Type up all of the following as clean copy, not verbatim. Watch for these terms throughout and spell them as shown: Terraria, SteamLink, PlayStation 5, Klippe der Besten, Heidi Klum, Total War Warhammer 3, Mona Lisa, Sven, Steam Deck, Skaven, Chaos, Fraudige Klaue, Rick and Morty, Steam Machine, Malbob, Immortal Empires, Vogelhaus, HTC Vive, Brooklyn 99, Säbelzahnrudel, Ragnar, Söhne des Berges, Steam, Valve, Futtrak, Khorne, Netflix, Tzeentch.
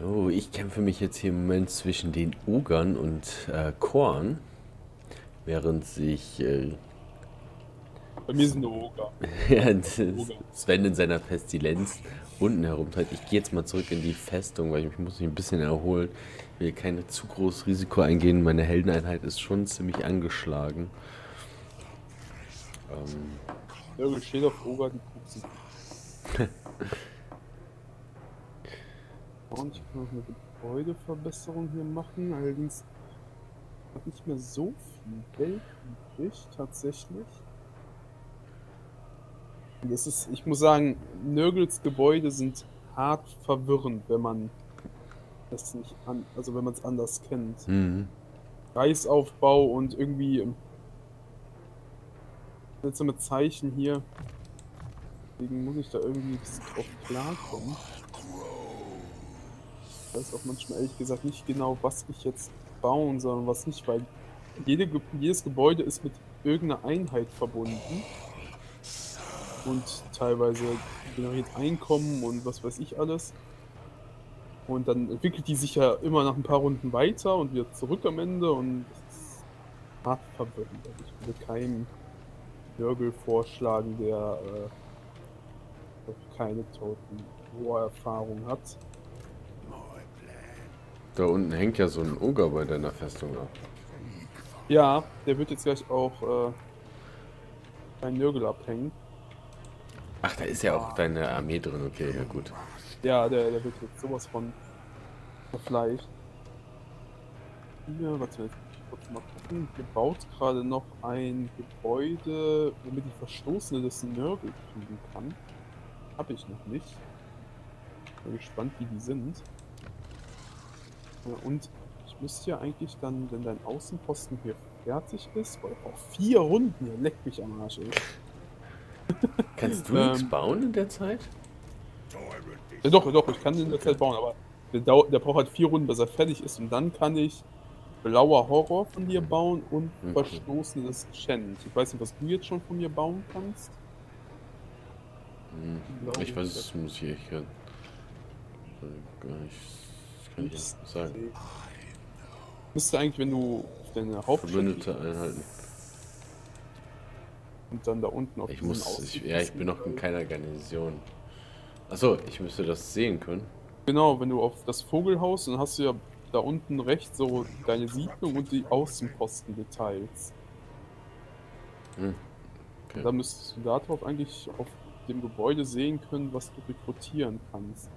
So, ich kämpfe mich jetzt hier im Moment zwischen den Ogern und Khorne, während sich... Bei mir sind Oger. Ja, Sven in seiner Pestilenz unten herumtreibt. Ich gehe jetzt mal zurück in die Festung, weil ich muss mich ein bisschen erholen. Ich will kein zu großes Risiko eingehen. Meine Heldeneinheit ist schon ziemlich angeschlagen. Ja, du stehst auf Oger, die pupsen. Und ich kann noch eine Gebäudeverbesserung hier machen. Allerdings hat nicht mehr so viel Geld übrig, tatsächlich. Das ist, ich muss sagen, Nurgles Gebäude sind hart verwirrend, wenn man das nicht an, also wenn man es anders kennt. Mhm. Reisaufbau und irgendwie seltsame Zeichen hier. Deswegen muss ich da irgendwie drauf klarkommen. Ich weiß auch manchmal ehrlich gesagt nicht genau, was ich jetzt bauen soll und was nicht, weil jedes Gebäude ist mit irgendeiner Einheit verbunden. Und teilweise generiert Einkommen und was weiß ich alles. Und dann entwickelt die sich ja immer nach ein paar Runden weiter und wieder zurück am Ende und das ist hart verwirrend. Also ich würde keinen Nurgle vorschlagen, der keine Toten-War-Erfahrung hat. Da unten hängt ja so ein Oger bei deiner Festung ab. Ja, der wird jetzt gleich auch ein Nurgle abhängen. Ach, da ist ja auch deine Armee drin, okay, ja gut. Ja, der wird jetzt sowas von verfleischt. Hier, warte, jetzt muss ich kurz mal gucken. Hier baut gerade noch ein Gebäude, womit ich Verstoßene des Nurgle kriegen kann. Habe ich noch nicht. Bin gespannt, wie die sind. Und ich müsste ja eigentlich dann, wenn dein Außenposten hier fertig ist, weil auch 4 Runden, hier leckt mich am Arsch, ey. Kannst du nichts bauen in der Zeit? Ja, doch, ich kann in der Zeit bauen, aber der braucht halt 4 Runden, bis er fertig ist und dann kann ich blauer Horror von dir bauen und verstoßenes Challenge. Ich weiß nicht, was du jetzt schon von mir bauen kannst. Ich weiß, das muss ich echt gar nicht, das kann ich nicht sagen. Müsste eigentlich, wenn du auf deine Hauptstadt Verbündete einhalten. Und dann da unten auf ich bin noch in keiner Garnison. Achso, ich müsste das sehen können. Genau, wenn du auf das Vogelhaus, dann hast du ja da unten rechts so deine Siedlung und die Außenpostendetails. Hm. Okay. Da müsstest du darauf eigentlich auf dem Gebäude sehen können, was du rekrutieren kannst.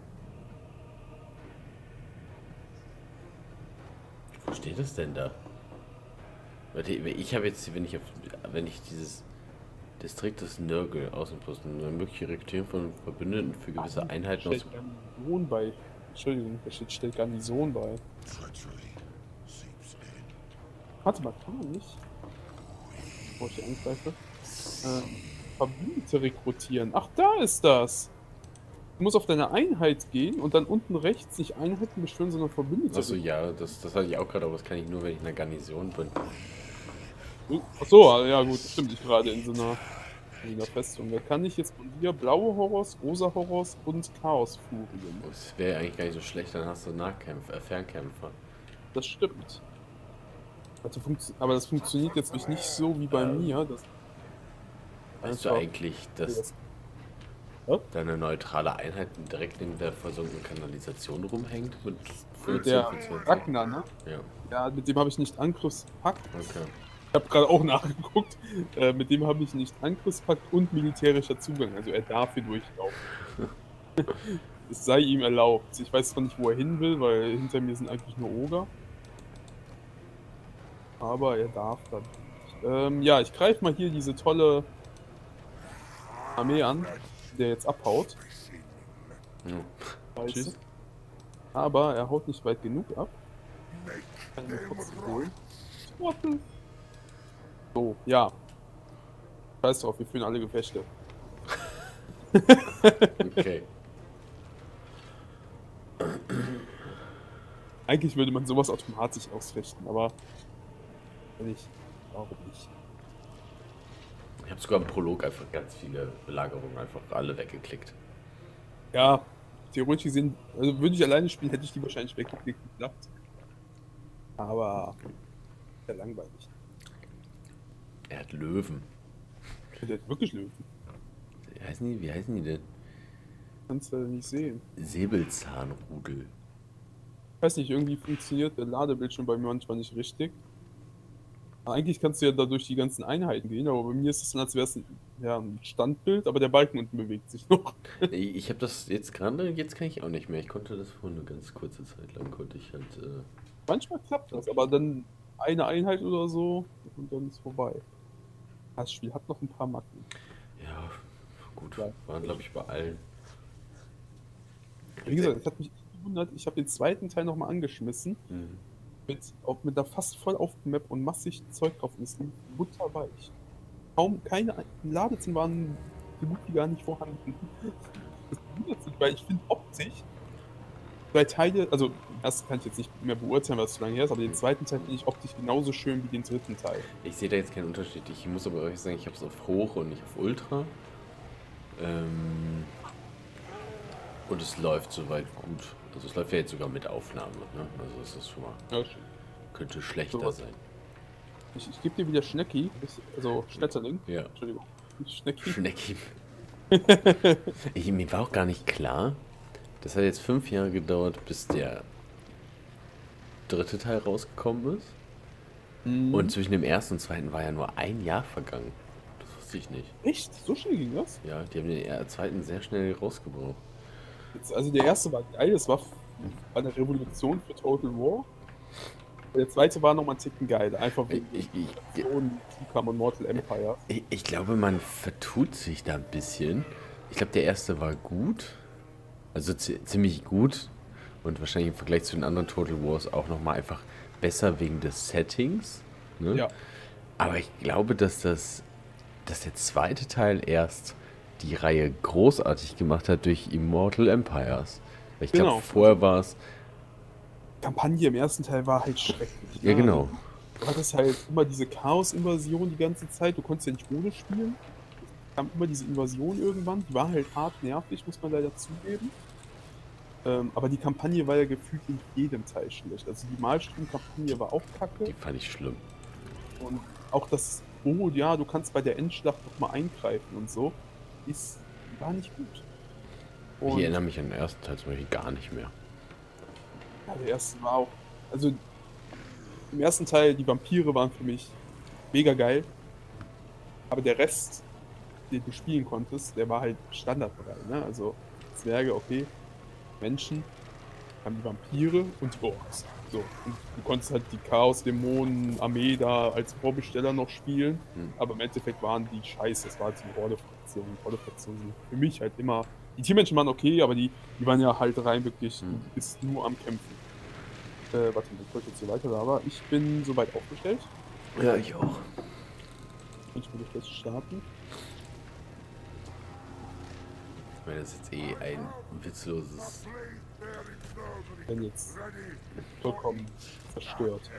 Wo steht das denn da? Warte, ich habe jetzt, wenn ich dieses Distrikt des Nurgle, Außenposten, nur mögliche Rekrutieren von Verbündeten für gewisse Einheiten aus. Garnison bei. Entschuldigung, da steht Garnison bei. Warte mal, kann man nicht? Bevor ich angreife. Verbündete rekrutieren. Ach, da ist das! Du musst auf deine Einheit gehen und dann unten rechts nicht Einheiten bestimmen, sondern Verbündete. Achso, ja, das hatte ich auch gerade, aber das kann ich nur, wenn ich in einer Garnison bin. Achso, ja gut, stimmt, ich gerade in so einer Festung. Da kann ich jetzt von dir blaue Horrors, rosa Horrors und Chaosfurien. Das wäre eigentlich gar nicht so schlecht, dann hast du Nahkämpfer, Fernkämpfer. Das stimmt. Also, aber das funktioniert jetzt nicht so wie bei mir. Weißt du eigentlich, dass deine neutrale Einheit direkt neben der versunkenen Kanalisation rumhängt? Mit der Ragnar, ne? Ja. Ja, mit dem habe ich nicht Angriffspakt. Okay. Ich habe gerade auch nachgeguckt, mit dem habe ich nicht Angriffspakt und militärischer Zugang, also er darf hier durchlaufen. Es sei ihm erlaubt. Ich weiß zwar nicht, wo er hin will, weil hinter mir sind eigentlich nur Oger. Aber er darf dann. Ja, ich greife mal hier diese tolle Armee an, der jetzt abhaut. Ja. Tschüss. Aber er haut nicht weit genug ab. Ich kann ihn trotzdem holen. So, ja. Scheiß drauf, wir führen alle Gefechte. Okay. Eigentlich würde man sowas automatisch ausfechten, aber... Warum nicht? Ich habe sogar im Prolog einfach ganz viele Belagerungen, einfach alle weggeklickt. Ja, theoretisch gesehen, also würde ich alleine spielen, hätte ich die wahrscheinlich weggeklickt geklappt. Aber sehr langweilig. Er hat Löwen. Der hat wirklich Löwen. Wie heißen die denn? Kannst du nicht sehen. Säbelzahnrudel. Weiß nicht, irgendwie funktioniert der Ladebildschirm bei mir manchmal nicht richtig. Aber eigentlich kannst du ja dadurch die ganzen Einheiten gehen, aber bei mir ist es dann, als wäre es ein Standbild, aber der Balken unten bewegt sich noch. Ich habe das jetzt gerade, jetzt kann ich auch nicht mehr. Ich konnte das vor einer ganz kurze Zeit lang, konnte ich halt... Manchmal klappt das, aber dann eine Einheit oder so und dann ist vorbei. Das Spiel hat noch ein paar Macken. Ja, gut, waren glaube ich bei allen. Wie gesagt, das hat mich gewundert, ich habe den zweiten Teil nochmal angeschmissen. Mhm. Mit einer fast voll auf dem Map und massig Zeug drauf ist. Butterweich. Kaum keine Ladezimmer waren so gut wie gar nicht vorhanden. Das wundert sich, weil ich finde optisch zwei Teile, also das kann ich jetzt nicht mehr beurteilen, weil es zu lange her ist, aber den zweiten Teil finde ich optisch genauso schön wie den dritten Teil. Ich sehe da jetzt keinen Unterschied. Ich muss aber euch sagen, ich habe es auf Hoch und nicht auf Ultra. Und es läuft soweit gut. Also es läuft ja jetzt sogar mit Aufnahme, ne? Also es ist schon mal... Ja, könnte schlechter so sein. Ich gebe dir wieder Schnecki. Also Schnetterling. Ja. Entschuldigung. Schnecki. Schnecki. Mir war auch gar nicht klar. Das hat jetzt 5 Jahre gedauert, bis der dritte Teil rausgekommen ist. Mhm. Und zwischen dem ersten und zweiten war ja nur 1 Jahr vergangen. Das wusste ich nicht. Echt? So schnell ging das? Ja, die haben den zweiten sehr schnell rausgebracht. Also der erste war geil, das war eine Revolution für Total War. Der zweite war nochmal ein Ticken geil, einfach wegen Immortal Empires. Ich glaube, man vertut sich da ein bisschen. Ich glaube, der erste war gut, also ziemlich gut und wahrscheinlich im Vergleich zu den anderen Total Wars auch nochmal einfach besser wegen des Settings. Ne? Ja. Aber ich glaube, dass der zweite Teil erst die Reihe großartig gemacht hat durch Immortal Empires. Ich glaube, vorher war es... Kampagne im ersten Teil war halt schrecklich. Ja, genau. Du hattest halt immer diese Chaos-Invasion die ganze Zeit. Du konntest ja nicht ohne spielen. Es kam immer diese Invasion irgendwann. Die war halt hart nervig, muss man leider zugeben. Aber die Kampagne war ja gefühlt in jedem Teil schlecht. Also die Malstrom-Kampagne war auch kacke. Die fand ich schlimm. Und auch das, oh ja, du kannst bei der Endschlacht nochmal eingreifen und so. Ist gar nicht gut. Und ich erinnere mich an den ersten Teil zum Beispiel gar nicht mehr. Ja, der erste war auch... Also, im ersten Teil, die Vampire waren für mich mega geil. Aber der Rest, den du spielen konntest, der war halt standardfrei, ne? Also, Zwerge, okay, Menschen, haben die Vampire und die Orks. So, und du konntest halt die Chaos-Dämonen-Armee da als Vorbesteller noch spielen, aber im Endeffekt waren die scheiße, das war halt die Horde-Fraktion. Die Horde-Fraktion sind für mich halt immer, die Tiermenschen waren okay, aber die waren ja halt rein wirklich, du bist nur am Kämpfen. Warte, bevor ich jetzt hier weiter war, ich bin soweit aufgestellt. Ja, ich auch. Ich würde jetzt starten. Ich meine, das ist jetzt eh ein witzloses... Wenn jetzt vollkommen zerstört.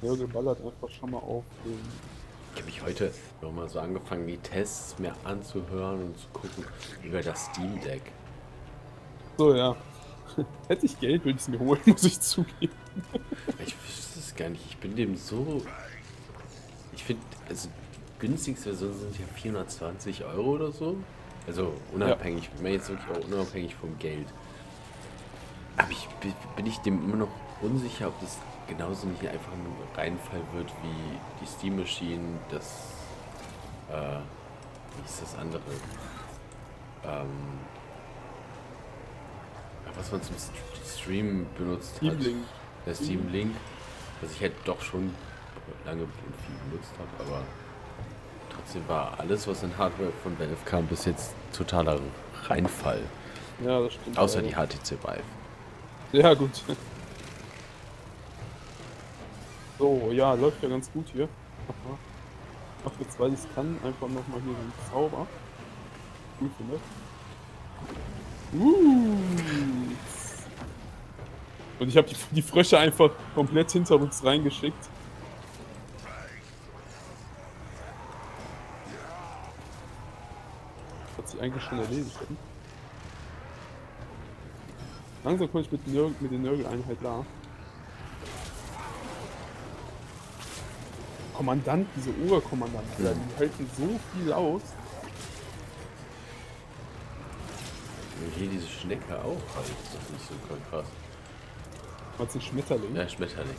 Nurgle ballert einfach schon mal auf den... Ich habe mich heute nochmal so angefangen, die Tests mir anzuhören und zu gucken über das Steam Deck. So, ja. Hätte ich Geld, würde ich es mir holen, muss ich zugeben. Ich wüsste es gar nicht. Ich bin dem so... Ich finde, also günstigste Version sind ja 420 € oder so. Also unabhängig, ja. Jetzt wirklich auch unabhängig vom Geld. Aber bin ich dem immer noch unsicher, ob das genauso nicht einfach ein Reinfall wird wie die Steam Machine, das, wie ist das andere? Was man zum Stream benutzt hat. SteamLink. Der SteamLink, was ich halt doch schon lange und viel benutzt habe, aber... Trotzdem war alles, was in Hardware von Valve kam, bis jetzt totaler Reinfall. Ja, das stimmt. Außer die HTC Vive. Ja, gut. So, ja, läuft ja ganz gut hier. Ach, jetzt weil ich es kann, einfach nochmal hier den Zauber. Gut, ne? Und ich habe die Frösche einfach komplett hinterrücks reingeschickt. hat sich eigentlich schon erledigt. Langsam komme ich mit der Nurgle-Einheit da. Kommandant, diese Oberkommandanten, die halten so viel aus. Hier diese Schnecke auch, das ist nicht so krass. Was ist ein Schmetterling? Ja, Schmetterling.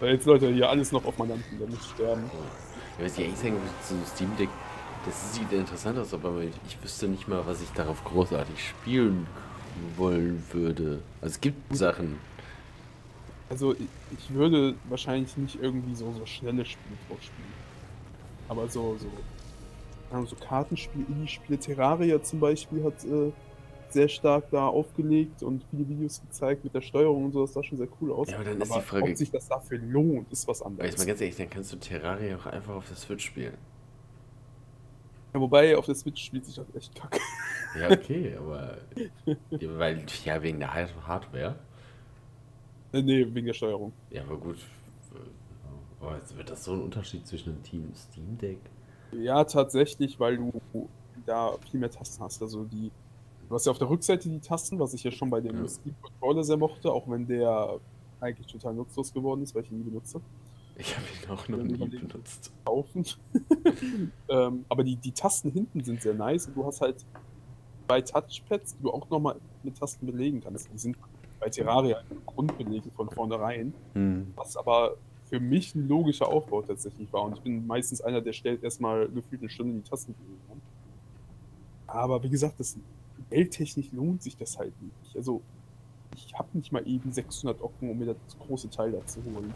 Weil jetzt Leute hier alles noch auf Mandanten, damit sterben. Ja, ich weiß nicht, ich sage, so ein Steam Deck, das sieht interessant aus, aber ich wüsste nicht mal, was ich darauf großartig spielen wollen würde. Also es gibt Sachen. Also ich würde wahrscheinlich nicht irgendwie so schnelle Spiele drauf spielen. Aber so Kartenspiel, Indie-Spiele, Terraria zum Beispiel hat sehr stark da aufgelegt und viele Videos gezeigt mit der Steuerung und so, das sah schon sehr cool aus. Ja, aber dann ist die Frage, ob sich das dafür lohnt, ist was anderes. Jetzt mal ganz ehrlich, dann kannst du Terraria auch einfach auf der Switch spielen. Ja, wobei, auf der Switch spielt sich das echt kacke. Ja, okay, aber... weil, ja, wegen der Hardware? Nee, wegen der Steuerung. Ja, aber gut. Oh, jetzt wird das so ein Unterschied zwischen einem Team Steam Deck? Ja, tatsächlich, weil du da viel mehr Tasten hast. Also du hast ja auf der Rückseite die Tasten, was ich ja schon bei dem Steam Controller sehr mochte, auch wenn der eigentlich total nutzlos geworden ist, weil ich ihn nie benutze. Ich habe ihn auch noch nie benutzt. Aber die Tasten hinten sind sehr nice und du hast halt zwei Touchpads, die du auch nochmal mit Tasten belegen kannst. Die sind bei Terraria grundbelegt von vornherein, was aber für mich ein logischer Aufbau tatsächlich war. Und ich bin meistens einer, der stellt erstmal gefühlt eine Stunde die Tasten. Aber wie gesagt, das geldtechnisch lohnt sich das halt nicht. Also ich habe nicht mal eben 600 Ocken, um mir das große Teil dazu zu holen.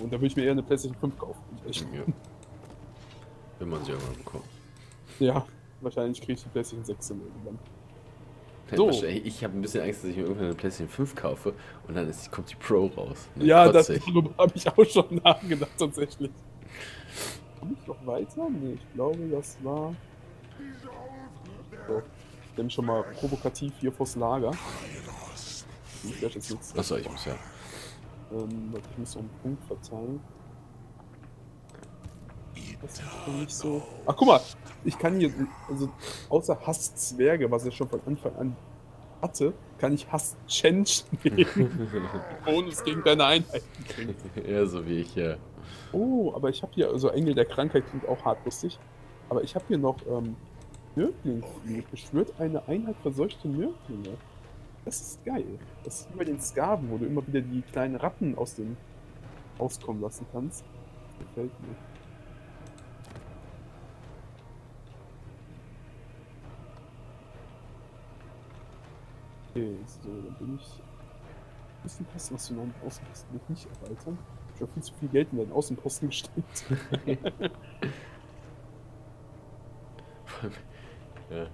Und da würde ich mir eher eine PlayStation 5 kaufen. Echt. Ja. Wenn man sie irgendwann bekommt. Ja, wahrscheinlich kriege ich die PlayStation 6 irgendwann. So. Ich habe ein bisschen Angst, dass ich mir irgendwann eine PlayStation 5 kaufe und dann kommt die Pro raus. Ne? Ja, darüber habe ich auch schon nachgedacht, tatsächlich. Komm ich noch weiter? Nee, ich glaube, das war... So, ich nehme schon mal provokativ hier vors Lager. Achso, ich muss ja. Ich muss so einen Punkt verteilen. Das ist für mich so... Ach, guck mal! Ich kann hier, also außer Hass-Zwerge, was ich schon von Anfang an hatte, kann ich Hass-Tscheentch nehmen. Bonus gegen deine Einheiten kriegen. Ja, so wie ich, ja. Oh, aber ich habe hier, also Engel der Krankheit klingt auch hart lustig, aber ich habe hier noch Nurglings. Beschwört eine Einheit verseuchte Nurglinge. Das ist geil. Das ist wie bei den Skaven, wo du immer wieder die kleinen Ratten aus dem auskommen lassen kannst. Gefällt mir. Okay, so, dann bin ich ein bisschen passen, was du noch im Außenposten wird nicht erweitern. Ich habe viel zu viel Geld in deinen Außenposten gesteckt. Ja.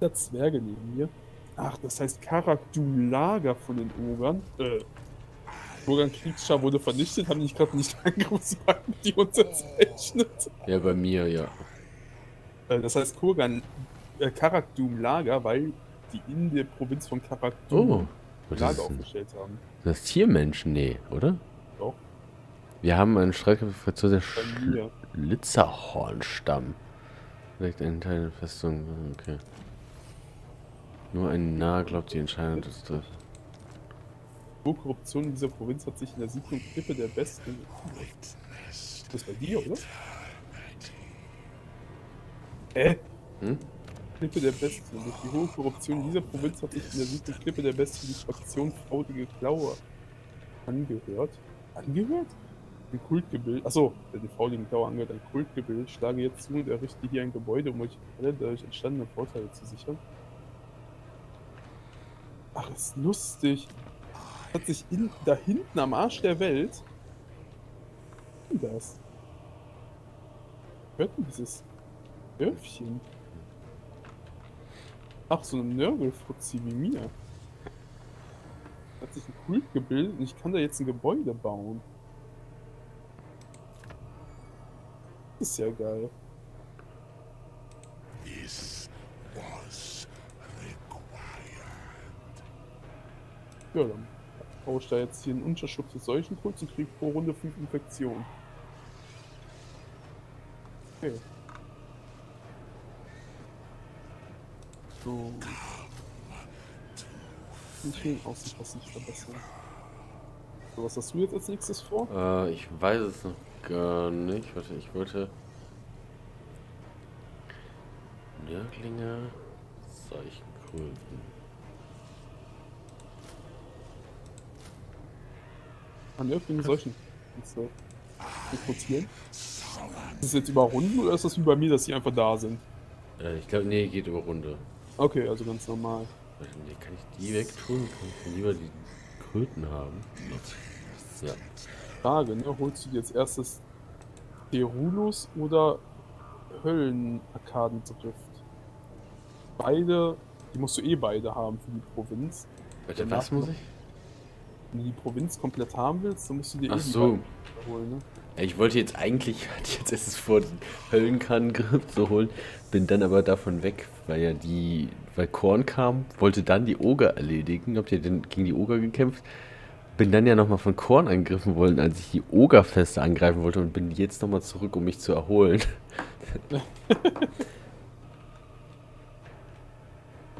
Der Zwerge neben mir. Ach, das heißt Karakdulager von den Ogern. Ogern-Kriegsschar wurde vernichtet, haben ich gerade nicht Angriffswagen, die unterzeichnet. Ja, bei mir, ja. Das heißt Kurgan. Karakdum-Lager, weil die in der Provinz von Karakdum Lager aufgestellt haben. Das ist Tiermenschen, nee, oder? Doch. Wir haben einen Streitkräfte zu der Schlitzerhornstamm. Vielleicht einen Teil der Festung, okay. Nur ein Narr glaubt die Entscheidung, das trifft. Die Korruption in dieser Provinz hat sich in der Siedlung Klippe der Besten. Das ist bei dir, oder? Hm? Klippe der Besten. Durch die hohe Korruption dieser Provinz hat sich in der siebten Klippe der Besten die Fraktion Fraudige Klaue angehört. Angehört? Ein Kultgebild. Achso, der die Fraudigen Klaue angehört, ein Kultgebild. Schlage jetzt zu und errichte hier ein Gebäude, um euch alle dadurch entstandene Vorteile zu sichern. Ach, ist lustig. Hat sich da hinten am Arsch der Welt. Das. Hört denn dieses Dörfchen? Ach, so einem Nörgelfutzi wie mir. Hat sich ein Kult gebildet und ich kann da jetzt ein Gebäude bauen. Ist ja geil. Ja, dann baue ich da jetzt hier einen Unterschutz des Seuchenkults und kriege pro Runde 5 Infektionen. Okay. So. Ich bin Außenpassungsverbesserung. So, was hast du jetzt als nächstes vor? Ich weiß es noch gar nicht. Warte, ich wollte... Nörglinger Zeichenkulten. Ah, Nörglinger Seuchen. So. Rekrutieren. Ist das jetzt über Runden oder ist das wie bei mir, dass die einfach da sind? Ich glaube, nee, geht über Runde. Okay, also ganz normal. Warte, nee, kann ich die wegtun? Kann ich lieber die Kulten haben? Ja. Frage, ne? Holst du dir als erstes Derulus oder Höllenarkadendrift? Beide, die musst du eh beide haben für die Provinz. Warte, was muss ich? Wenn du die Provinz komplett haben willst, dann musst du dir eh die holen, ne? Ich wollte jetzt eigentlich, hatte ich jetzt erst vor den Höllenkarnengriff zu holen, bin dann aber davon weg, weil ja die, weil Khorne kam, wollte dann die Oger erledigen, habt ihr denn gegen die Oger gekämpft, bin dann ja nochmal von Khorne angegriffen worden, als ich die Ogerfeste angreifen wollte und bin jetzt nochmal zurück, um mich zu erholen.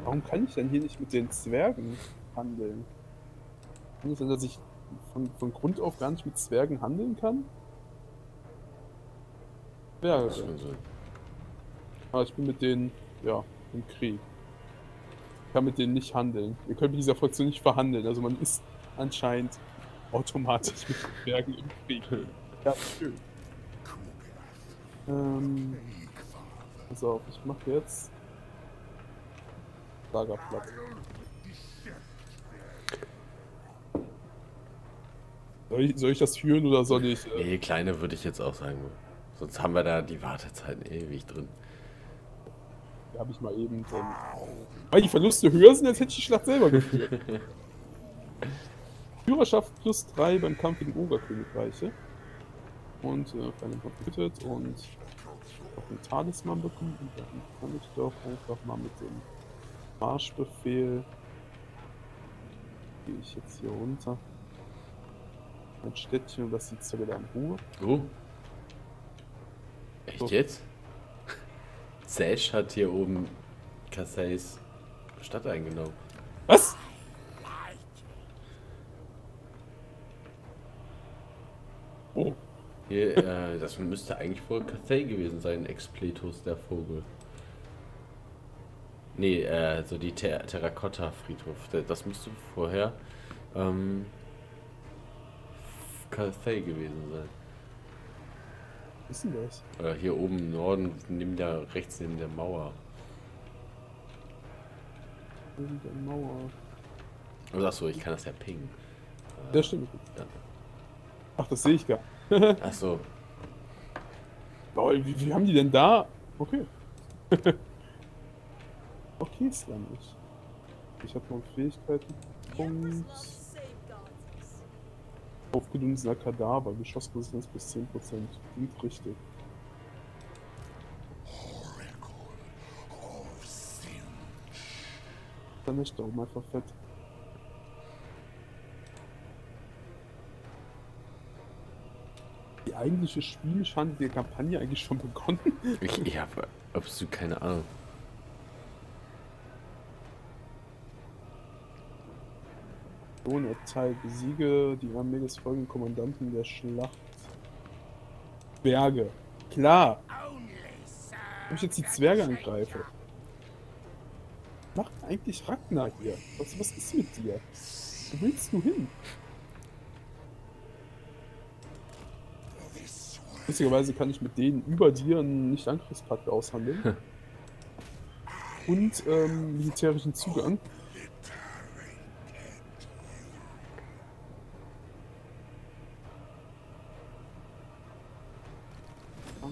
Warum kann ich denn hier nicht mit den Zwergen handeln? Kann es sein, dass ich von Grund auf gar nicht mit Zwergen handeln kann? Ja, aber ich bin mit denen, ja, im Krieg. Ich kann mit denen nicht handeln. Ihr könnt mit dieser Fraktion nicht verhandeln. Also man ist anscheinend automatisch mit Bergen im Krieg. Ja, schön. Pass auf, ich mache jetzt Lagerplatz. Soll ich das führen oder soll ich... Nee, kleine würde ich jetzt auch sagen. Sonst haben wir da die Wartezeiten ewig drin. Da habe ich mal eben... Weil die Verluste höher sind, als hätte ich die Schlacht selber geführt. Führerschaft plus 3 beim Kampf gegen Oberkönigreiche. Und einen verbüttet und auch einen Talisman bekommen. Und dann kann ich doch einfach mal mit dem Marschbefehl... Gehe ich jetzt hier runter. Ein Städtchen und das sieht ja wieder in Ruhe. Oh. Echt so. Jetzt? Tzeentch hat hier oben Kasseis Stadt eingenommen. Was? Oh. Hier, das müsste eigentlich vor Kasseis gewesen sein, Expletus, der Vogel. Nee, so die Terrakotta-Friedhof. Das müsste vorher Kasseis gewesen sein. Was ist denn das? Hier oben im Norden, neben der, rechts neben der Mauer. Neben der Mauer. Oh, achso, ich kann das ja pingen. Ja, stimmt. Ja. Ach, das sehe ich gar nicht. Achso. Lol, wie haben die denn da? Okay. Okay, ist ja nicht. Ich habe noch Fähigkeiten. Punkt. Aufgedunsener Kadaver, Geschossresistenz bis 10%. Klingt richtig. Dann ist der Daumen einfach fett. Die eigentliche Spielschande der Kampagne eigentlich schon begonnen? Ich habe absolut keine Ahnung. Ohne Teil besiege die Armee des folgenden Kommandanten der Schlacht. Berge. Klar! Wenn ich jetzt die Zwerge angreife. Was macht eigentlich Ragnar hier? Was ist mit dir? Wo willst du hin? Lustigerweise kann ich mit denen über dir einen Nicht-Angriffspakt aushandeln. Und militärischen Zugang.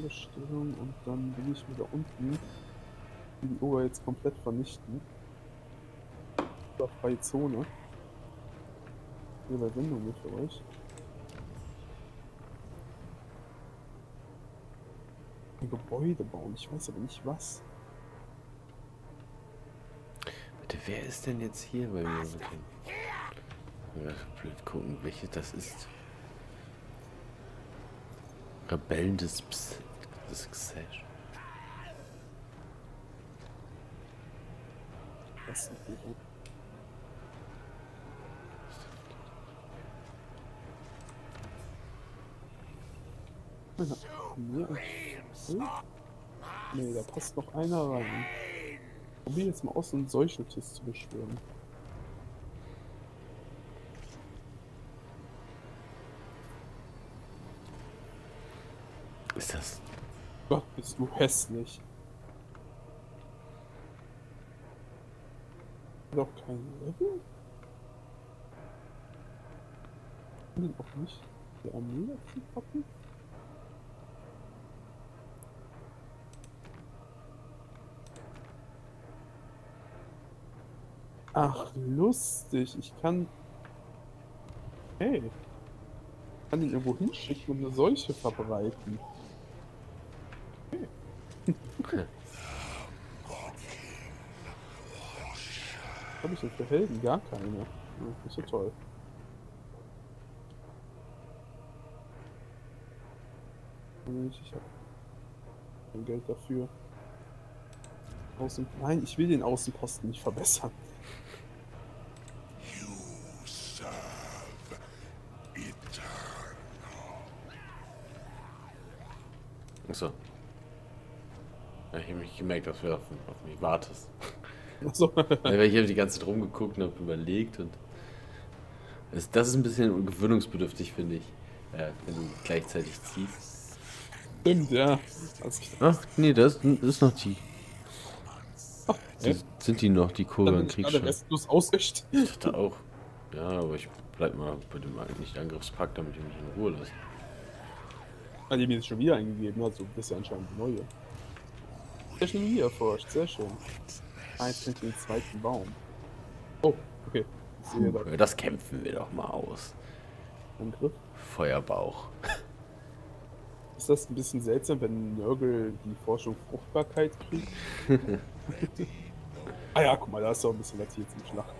Stellung und dann bin ich wieder unten. Die Ober jetzt komplett vernichten. Oder freie Zone. Hier bei Sendung mit für euch. Ein Gebäude bauen, ich weiß aber nicht was. Bitte, wer ist denn jetzt hier bei mir? Ja, blöd gucken, welche das ist. Rebellen des das Gesäß. Das ist ein Buch. Nee, da passt noch einer rein. Ich probiere jetzt mal aus, einen Seucheltiss zu beschwören. Ist das... Gott, bist du hässlich. Doch kein Level? Ich will auch nicht die Armee dazu packen. Ach, lustig. Ich kann... Hey. Ich kann ihn irgendwo hinschicken und eine Seuche verbreiten. Okay. Okay. Was habe ich denn für Helden? Gar keine. Das ist ja toll. Ich habe kein Geld dafür. Nein, ich will den Außenposten nicht verbessern. Achso. Ich habe mich gemerkt, dass du auf mich wartest. Achso. Ich habe die ganze Zeit rumgeguckt und habe überlegt. Und das ist ein bisschen gewöhnungsbedürftig, finde ich. Wenn du gleichzeitig ziehst. Stimmt, ja. Ach, nee, das ist noch die. Ach, sind die noch, die Kurve im Krieg schon? Restlos ausrichten. Ich dachte auch. Ja, aber ich bleib mal bei dem nicht Angriffspakt, damit ich mich in Ruhe lasse. Ah, die mir jetzt schon wieder eingegeben hat, so ein bisschen anscheinend neue. Technologie erforscht, sehr schön. Eins hinter den zweiten Baum. Oh, okay. Das kämpfen wir doch mal aus. Angriff? Feuerbauch. Ist das ein bisschen seltsam, wenn Nurgle die Forschung Fruchtbarkeit kriegt? Ah ja, guck mal, da ist doch ein bisschen was hier zum Schlachten.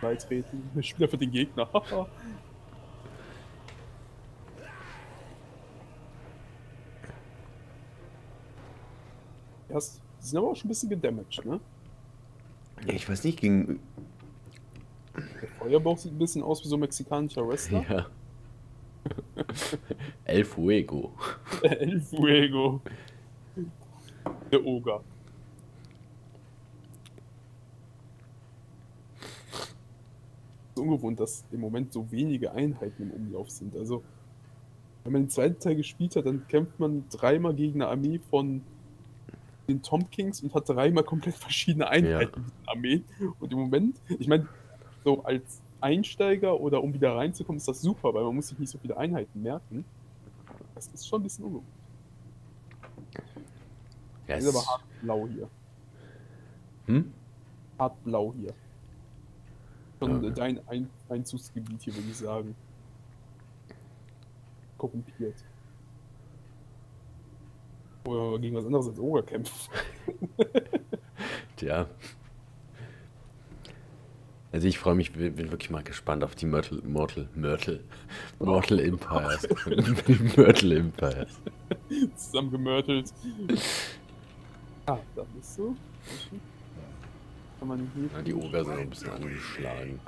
Beitreten, Spieler für den Gegner. Die sind aber auch schon ein bisschen gedamaged, ne? Ja, ich weiß nicht, gegen... Der Feuerbauch sieht ein bisschen aus wie so ein mexikanischer Wrestler. Ja. El Fuego. El Fuego. Der Oger. Es ist ungewohnt, dass im Moment so wenige Einheiten im Umlauf sind. Also, wenn man den zweiten Teil gespielt hat, dann kämpft man dreimal gegen eine Armee von... den Tompkins und hat dreimal komplett verschiedene Einheiten mit den Armeen. Und im Moment, ich meine, so als Einsteiger oder um wieder reinzukommen, ist das super, weil man muss sich nicht so viele Einheiten merken. Das ist schon ein bisschen ungewohnt. Yes. Ist aber hart blau hier. Hm? Hart blau hier. Schon okay. Dein Einzugsgebiet hier, würde ich sagen. Korrumpiert. Oder gegen was anderes als Oger kämpfen. Tja. Also ich freue mich, bin wirklich mal gespannt auf die Immortal Empires. Immortal Empires. Zusammengemörtelt. Ah, das ist so. Kann man hier... Ja, die Oger sind ein bisschen angeschlagen.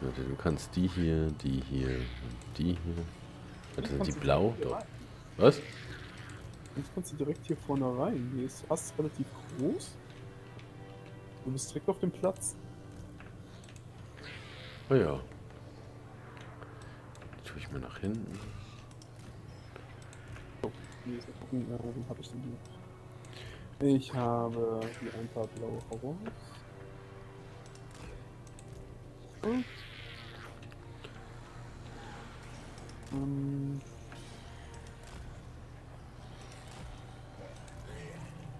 Du kannst die hier, die hier und die hier. Sind die blau? Doch. Was? Jetzt kannst du direkt hier vorne rein. Hier ist Ast relativ groß. Du bist direkt auf dem Platz. Oh ja. Die tue ich mal nach hinten. So, hier ist gucken, wo habe ich denn hier? Ich habe hier ein paar blaue Horrors. Und.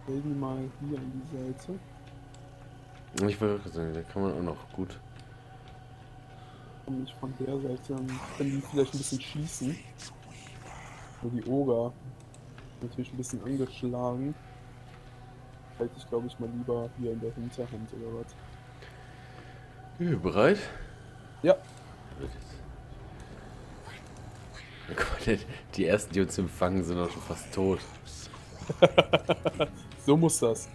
Legen wir mal hier an die Seite. Ich wollte sagen, da kann man auch noch gut. Und ich von der Seite können die vielleicht ein bisschen schießen. Nur die Oger natürlich ein bisschen angeschlagen. Halte ich glaube ich mal lieber hier in der Hinterhand oder was. Bist du bereit? Ja. Oh Gott, die ersten, die uns empfangen, sind auch schon fast tot. So muss das.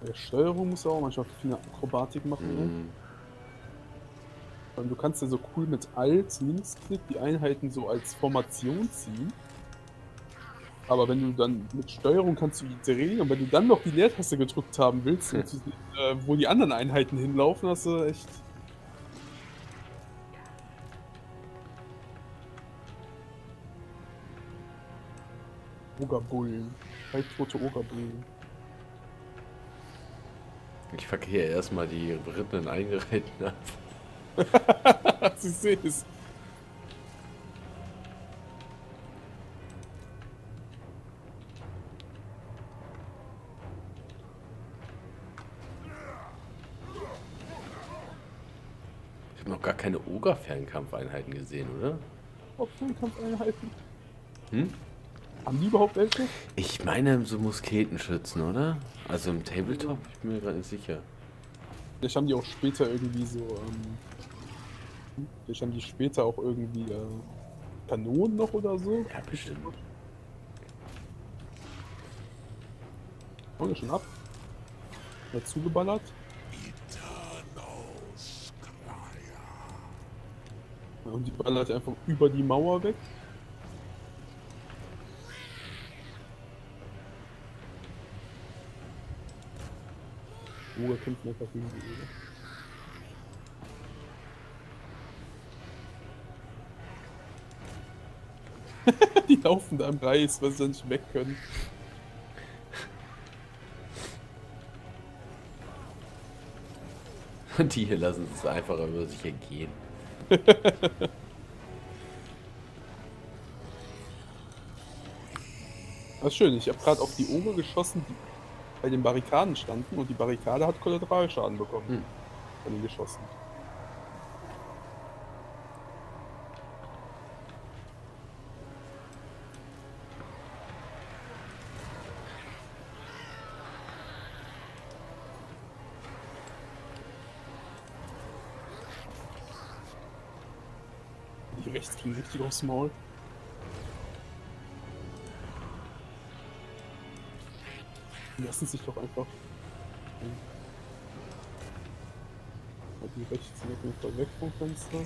Bei der Steuerung muss auch manchmal viel Akrobatik machen. Mhm. Du kannst ja so cool mit Alt, Linksklick die Einheiten so als Formation ziehen. Aber wenn du dann mit Steuerung kannst du die drehen und wenn du dann noch die Leertaste gedrückt haben willst, wo die anderen Einheiten hinlaufen, hast du echt... Ogerbullen. Drei tote Ogerbullen. Ich fuck hier erstmal die berittenen Eingereihten ab. Sie sehen es. Ich habe noch gar keine Oger-Fernkampfeinheiten gesehen, oder? Fernkampfeinheiten? Hm? Haben die überhaupt welche? Ich meine so Musketenschützen, oder? Also im Tabletop, ich bin mir gerade nicht sicher. Vielleicht haben die auch später irgendwie so, vielleicht haben die später auch irgendwie Kanonen noch oder so? Ja, bestimmt. Wollen wir schon ab? Wird zugeballert? Und die ballert einfach über die Mauer weg. Oh, da kämpft man einfach gegen die Öle. Die laufen da am Reis, weil sie dann nicht weg können. Und die hier lassen es einfach über sich ergehen. Das ist schön, ich habe gerade auf die Ober geschossen, die bei den Barrikaden standen und die Barrikade hat Kollateralschaden bekommen. Hm. Von den Geschossen. Die rechts kriegen richtig aufs Maul. Lassen sich doch einfach. Die rechts sind auf jeden Fall weg vom Fenster.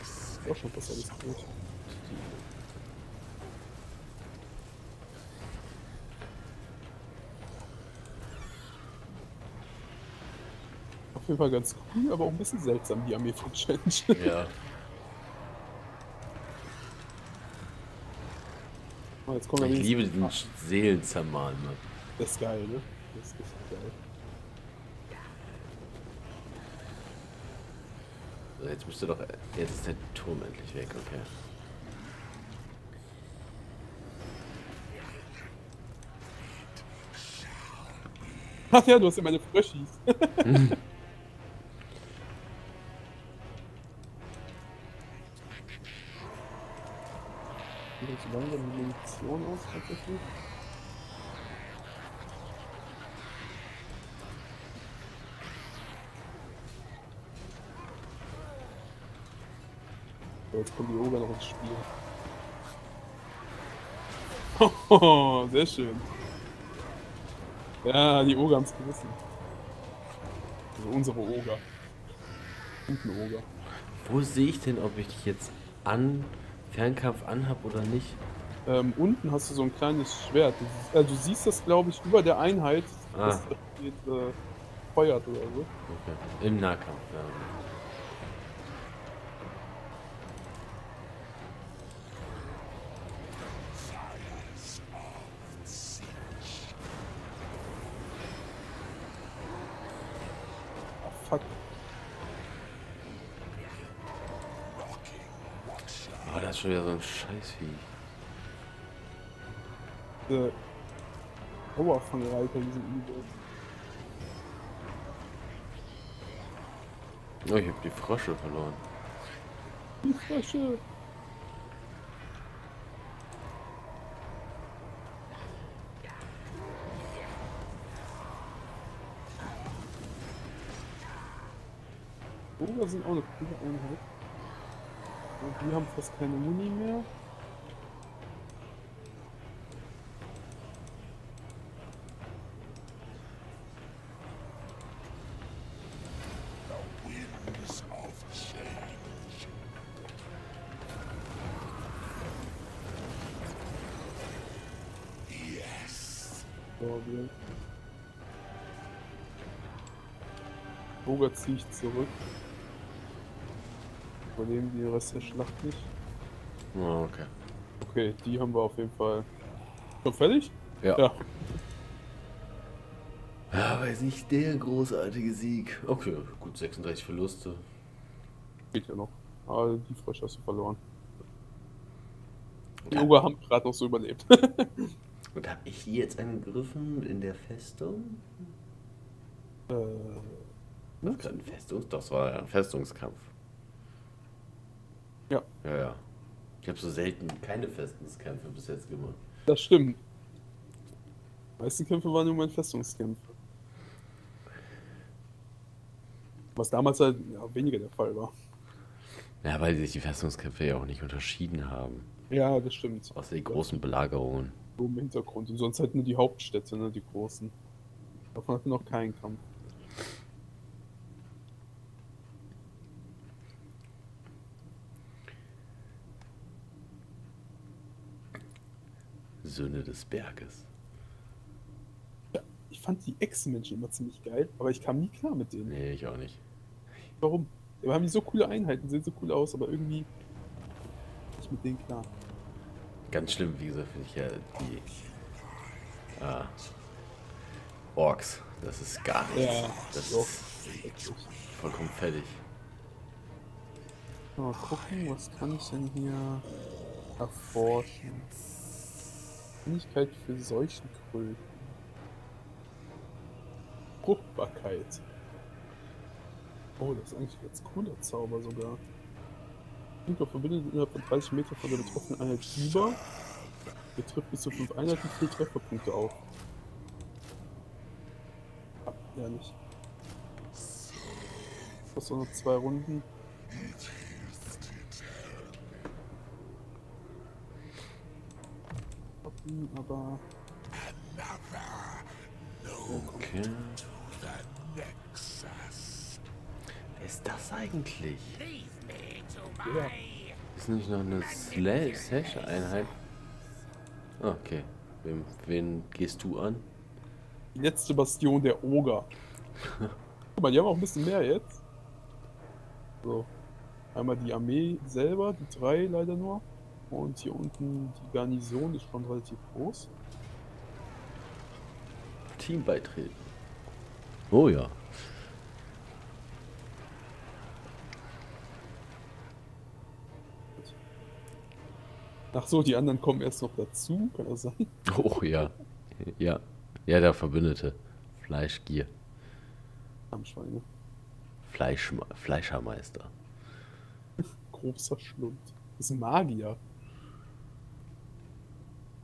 Ist auch schon fast alles gut. Auf jeden Fall ganz cool, aber auch ein bisschen seltsam, die Armee von Tzeentch. Ja. Jetzt kommen wir, ich liebe den Seelenzermann. Das ist geil, ne? Das ist richtig geil. So, jetzt müsste doch... Jetzt ist der Turm endlich weg, okay. Ach ja, du hast ja meine Fröschis. Die Munition aus tatsächlich. So, jetzt kommt die Oger noch ins Spiel. Hohoho, sehr schön. Ja, die Oger haben's gerissen. Also unsere Oger. Guten Oger. Wo sehe ich denn, ob ich dich jetzt an Fernkampf anhab oder nicht? Unten hast du so ein kleines Schwert. Du siehst das, glaube ich, über der Einheit, dass das feuert oder so. Okay. Im Nahkampf, ja. Oh, fuck. Oh, das ist schon wieder so ein Scheißvieh. Diese Powerfangreiter, die sind übel. Oh, ich hab die Frösche verloren. Die Frösche! Oh, da sind auch eine coole Einheit. Und die haben fast keine Muni mehr. Boga ziehe ich zurück. Überleben die Rest der Schlacht nicht. Oh, okay. Okay, die haben wir auf jeden Fall. Schon fertig? Ja. Ja. Aber ist nicht der großartige Sieg. Okay, gut, 36 Verluste. Geht ja noch. Aber die Frosch hast du verloren. Die Boga haben gerade noch so überlebt. Und habe ich hier jetzt angegriffen in der Festung? Das war ein Festungskampf. Ja. Ja, ja. Ich habe so selten keine Festungskämpfe bis jetzt gemacht. Das stimmt. Die meisten Kämpfe waren nur mein Festungskampf. Was damals halt weniger der Fall war. Ja, weil sich die Festungskämpfe ja auch nicht unterschieden haben. Ja, das stimmt. Aus den großen Belagerungen. So im Hintergrund. Und sonst halt nur die Hauptstädte, ne, die großen. Davon hatten noch keinen Kampf. Söhne des Berges. Ja, ich fand die Echsenmenschen immer ziemlich geil, aber ich kam nie klar mit denen. Nee, ich auch nicht. Warum? Wir haben so coole Einheiten, sehen so cool aus, aber irgendwie nicht mit denen klar. Ganz schlimm, wie gesagt, finde ich ja die Orks. Das ist gar nichts. Ja, das ist vollkommen fertig. Mal gucken, was kann ich denn hier erforschen? Fähigkeit für Seuchenkröten. Fruchtbarkeit. Oh, das ist eigentlich ein ganz cooler Zauber sogar. Krieger verbindet innerhalb von 30 Metern von der betroffenen Einheit über. Er trifft bis zu 5 Einheiten, 4 Trefferpunkte auf. Ah, ja nicht. Das war noch 2 Runden. Aber... Okay. Wer ist das eigentlich? Ja. Ist nicht noch eine Slash-Einheit? Okay. Wen gehst du an? Die letzte Bastion der Oger. Guck mal, die haben auch ein bisschen mehr jetzt. So. Einmal die Armee selber, die 3 leider nur. Und hier unten die Garnison ist schon relativ groß. Team beitreten. Oh ja. Ach so, die anderen kommen erst noch dazu, kann das sein? Oh ja. Ja. Ja, der Verbündete. Fleischgier. Stammschweine. Fleischermeister. Großer Schlund. Das ist ein Magier.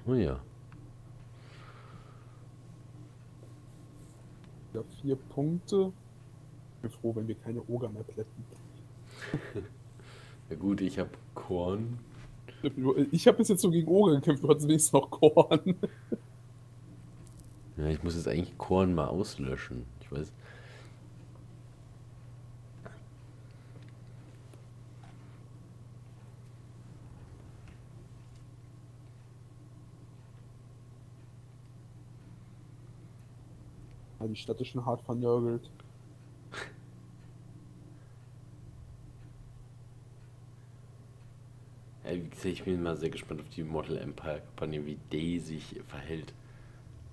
Oh ja. Ja, 4 Punkte. Ich bin froh, wenn wir keine Oger mehr plätten. Ja gut, ich habe Khorne. Ich habe bis jetzt so gegen Oger gekämpft, du hattest wenigstens noch Khorne. Ja, ich muss jetzt eigentlich Khorne mal auslöschen. Ich weiß. Ja, die Stadt ist schon hart vernörgelt. Ja, wie gesagt, ich bin mal sehr gespannt auf die Immortal Empire-Kampagne, wie die sich verhält.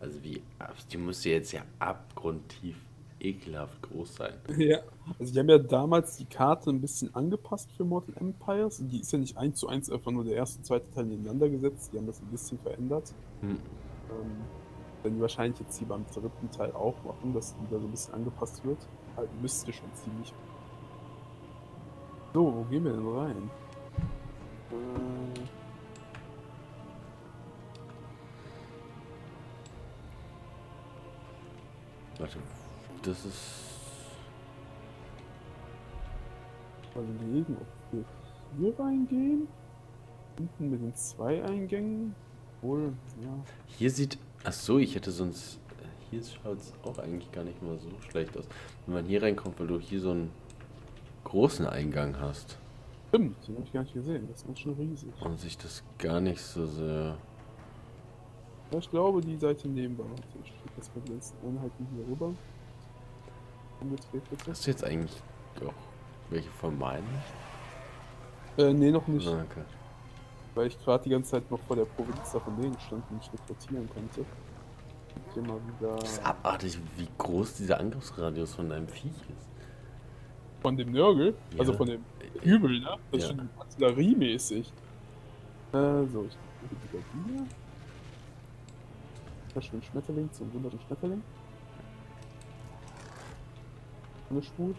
Also wie, die muss ja jetzt ja abgrundtief ekelhaft groß sein. Ja, also die haben ja damals die Karte ein bisschen angepasst für Immortal Empires. Die ist ja nicht 1:1 einfach nur der erste und zweite Teil nebeneinander gesetzt. Die haben das ein bisschen verändert. Wenn die wahrscheinlich jetzt hier beim 3. Teil auch machen, dass die da so ein bisschen angepasst wird. Halt müsste schon ziemlich. So, wo gehen wir denn rein? Warte, das ist... überlegen, ob wir hier reingehen. Hinten mit den 2 Eingängen. Wohl, ja. Hier sieht... Achso, ich hätte sonst... Hier schaut es auch eigentlich gar nicht mal so schlecht aus. Wenn man hier reinkommt, weil du hier so einen großen Eingang hast. Stimmt, den habe ich gar nicht gesehen. Das ist schon riesig. Und sich das gar nicht so sehr... Ich glaube, die Seite nebenbei. Ich schicke das mit den letzten Einheiten hier rüber. Hast du jetzt eigentlich auch welche von meinen? Ne, noch nicht. Ah, okay. Weil ich gerade die ganze Zeit noch vor der Provinz von denen stand und nicht rekrutieren konnte. Immer wieder... Das ist abartig, wie groß dieser Angriffsradius von einem Viech ist. Von dem Nurgle? Ja. Also von dem Übel, ne? Das ist schon artilleriemäßig. So, ich gehe wieder. Da schwimmt Schmetterling zum wunderlichen Schmetterling. Eine Spur.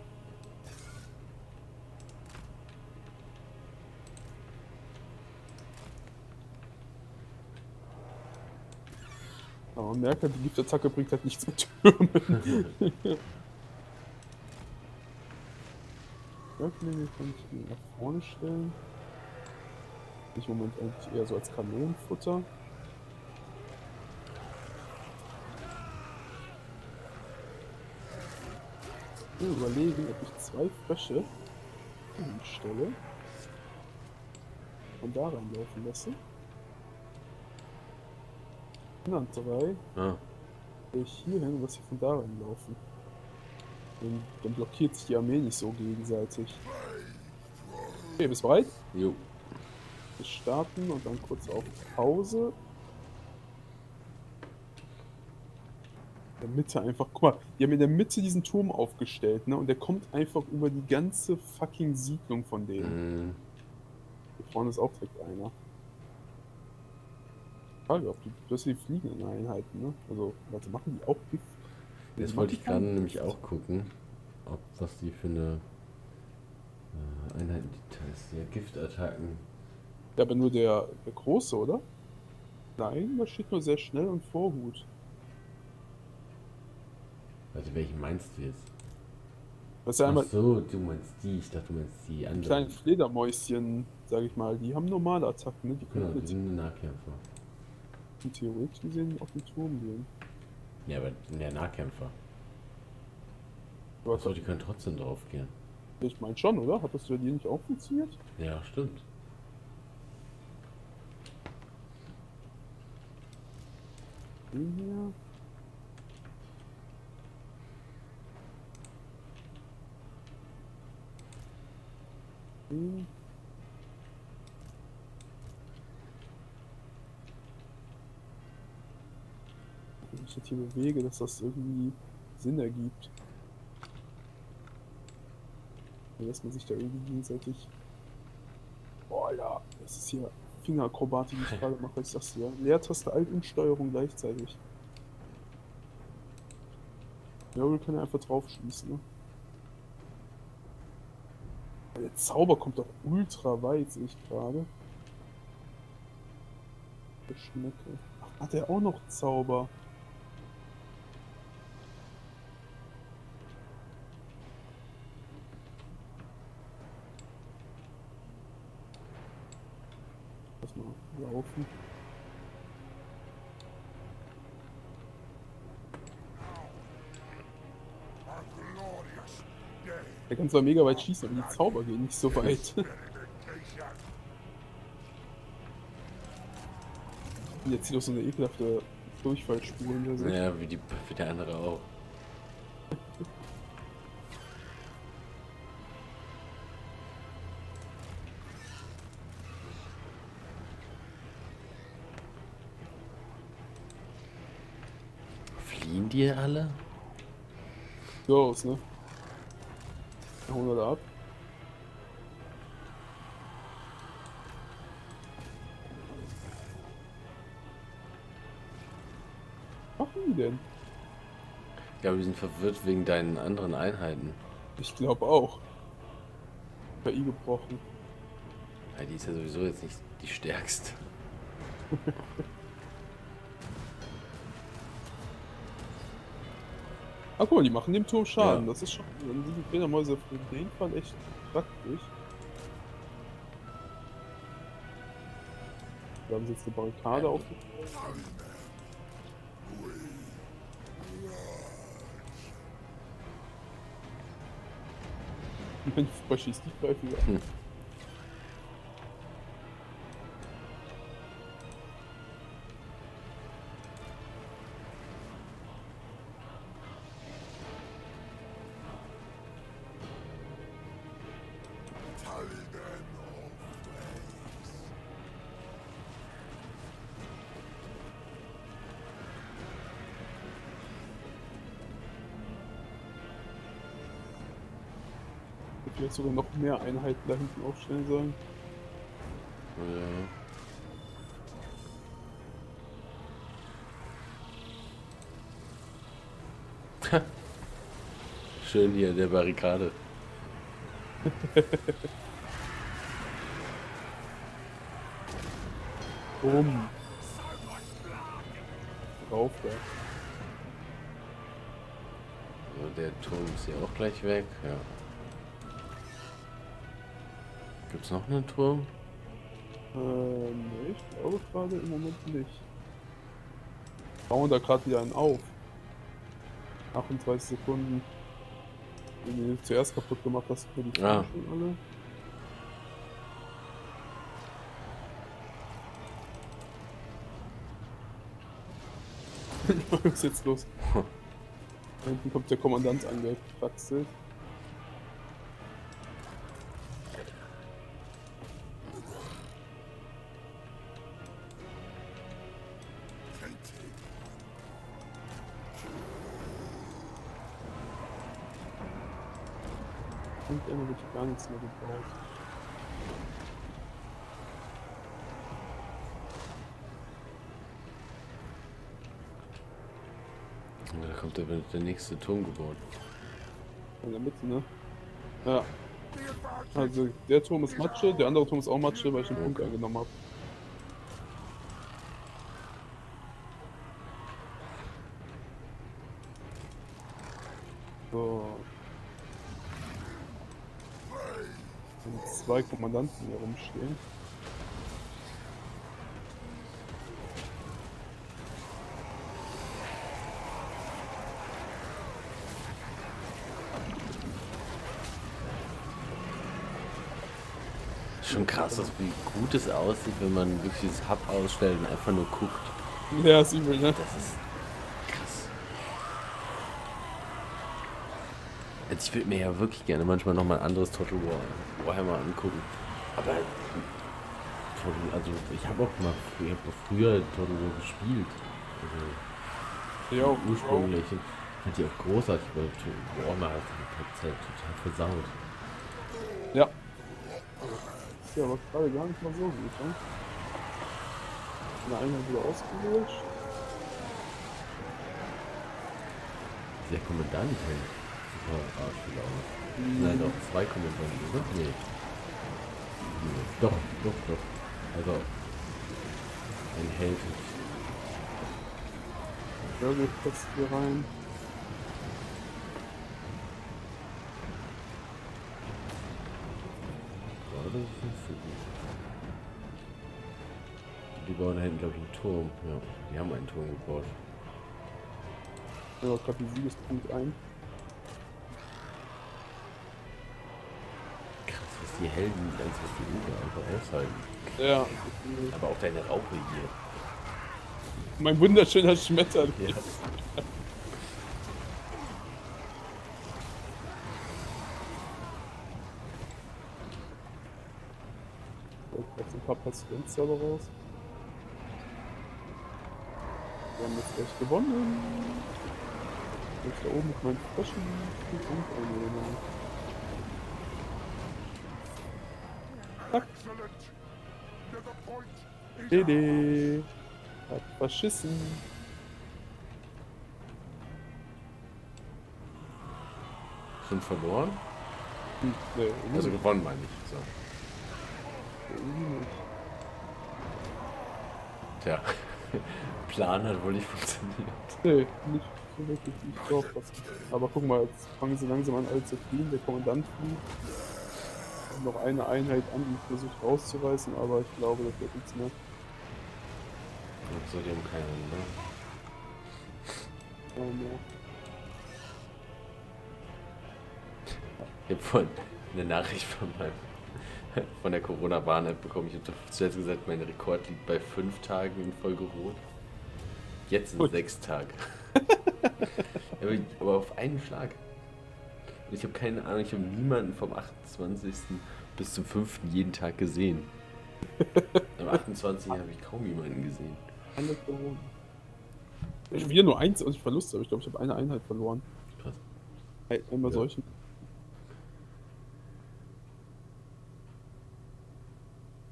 Aber man merkt, die Giftattacke bringt halt nichts mit Türmen. Öffnlinge kann ich mir nach vorne stellen. Ich im Moment eigentlich eher so als Kanonenfutter. Ich will überlegen, ob ich 2 Frösche hinstelle und da reinlaufen lasse. Dann 3. Ah. Gehe ich hier hin und lasse ich von da reinlaufen. Dann blockiert sich die Armee nicht so gegenseitig. Okay, bist du bereit? Jo. Wir starten und dann kurz auf Pause. In der Mitte einfach, guck mal, die haben in der Mitte diesen Turm aufgestellt, ne? Und der kommt einfach über die ganze fucking Siedlung von denen. Hier vorne ist auch direkt einer. Frage, ob die fliegenden Einheiten, ne? Also, warte, machen die auch Gift? Jetzt wollte ich gerade nämlich auch gucken, ob was die für eine Einheiten, die heißt ja Giftattacken. Ja, aber nur der große, oder? Nein, da steht nur sehr schnell und Vorhut. Also welchen meinst du jetzt? Was ja einmal... Achso, du meinst die, ich dachte du meinst die anderen. Die kleinen Fledermäuschen, sag ich mal, die haben normale Attacken, ne? Die können genau, die sind Nahkämpfer. Und theoretisch gesehen auf den Turm gehen. Ja, aber der Nahkämpfer. Achso, die können trotzdem drauf gehen. Ich meine schon, oder? Hat das bei dir nicht auch funktioniert? Ja, stimmt. Den hier... Wenn ich jetzt hier bewege, dass das irgendwie Sinn ergibt. Dass man sich da irgendwie gegenseitig... Boah, ja, das ist hier Fingerakrobatik, die ich gerade mache, ist das hier. Leertaste, Alt und Steuerung gleichzeitig. Ja, wir können einfach drauf schießen, ne? Der Zauber kommt doch ultra weit, sehe ich gerade. Der Schnecke. Ach, hat er auch noch Zauber? Lass mal laufen. Der kann zwar mega weit schießen, aber die Zauber gehen nicht so weit. Jetzt sieht doch so eine ekelhafte Durchfallspur hinter sich. Ja, wie der andere auch. Fliehen die alle? So aus, ne? 100 ab. Was machen die denn? Ich glaube, die sind verwirrt wegen deinen anderen Einheiten. Ich glaube auch. KI gebrochen. Ja, die ist ja sowieso jetzt nicht die stärkste. Ah guck mal, die machen dem Turm Schaden. Ja. Das ist schon. Dann sind die Fledermäuse auf jeden Fall echt praktisch. Da haben sie jetzt eine Barrikade aufgebaut. Wenn schießt die Pfeife wieder. Hm. Vielleicht sogar noch mehr Einheiten da hinten aufstellen sollen. Ja. Schön hier der Barrikade. Rauf da. Ja, der Turm ist ja auch gleich weg. Ja. Gibt's noch einen Turm? Nee, ich glaube gerade im Moment nicht. Bauen da gerade wieder einen auf. 28 Sekunden. Wenn du zuerst kaputt gemacht hast, für die Turm schon alle. Was ist jetzt los? Da hinten kommt der Kommandant angekraxelt. Immer wird gar nichts mehr gebraucht. Da kommt der nächste Turm gebaut. In der Mitte, ne? Ja. Also der Turm ist Matsche, der andere Turm ist auch Matsche, weil ich den Punkt angenommen habe. So. Zwei Kommandanten hier rumstehen. Schon krass, wie gut es aussieht, wenn man wirklich dieses Hub ausstellt und einfach nur guckt. Ja, ist übel, ne? Das ist krass. Also ich würde mir ja wirklich gerne manchmal nochmal ein anderes Total War Warhammer angucken. Aber also ich habe auch mal früher Total War gespielt. Also, ja, ursprünglich. Hat die auch großartig, weil Warhammer hat halt total versaut. Ja. Ist ja aber gerade gar nicht mal so gut, ne? Eine Einheit wieder ausgelöscht. Der Kommandant hält. Super Arschspieler aus. Nein, doch, zwei Kommandanten, oder? Nee. Doch. Also, ein Held. Nurgle passt hier rein. Boah, das ist nicht so gut. Die bauen da hinten, glaube ich, einen Turm. Ja, die haben einen Turm gebaut. Ja, ich glaube, die Siegespunkt ein. Die Helden, die ganze Minute einfach aushalten. Ja. Aber auch deine Raupe hier. Mein wunderschöner Schmetterling. Ja. Jetzt ein paar Passionsserver raus. Wir haben jetzt echt gewonnen. Jetzt da oben mit meinen frischen Punkt einnehmen. Dede hat verschissen. Sind verloren? Hm, nee, also gewonnen meine ich. So. Tja, Plan hat wohl nicht funktioniert. Nee, nicht. so wirklich, wie ich glaube. Aber guck mal, jetzt fangen sie langsam an, alle zu fliehen. Der Kommandant fliegt. Noch eine Einheit an, die versucht rauszureißen, aber ich glaube, das wird nichts mehr. So, die haben keinen, ne? Oh no. Ich habe vorhin eine Nachricht von der Corona-Warn-App bekommen. Ich habe zuerst gesagt, mein Rekord liegt bei 5 Tagen in Folge rot. Jetzt sind 6 Tage. aber auf einen Schlag. Und ich habe keine Ahnung, ich habe niemanden vom 28. bis zum 5. jeden Tag gesehen. Am 28. habe ich kaum jemanden gesehen. Ich habe hier nur eins, also ich Verlust, aber ich glaube, ich habe eine Einheit verloren. Krass. Einmal ja. Solchen.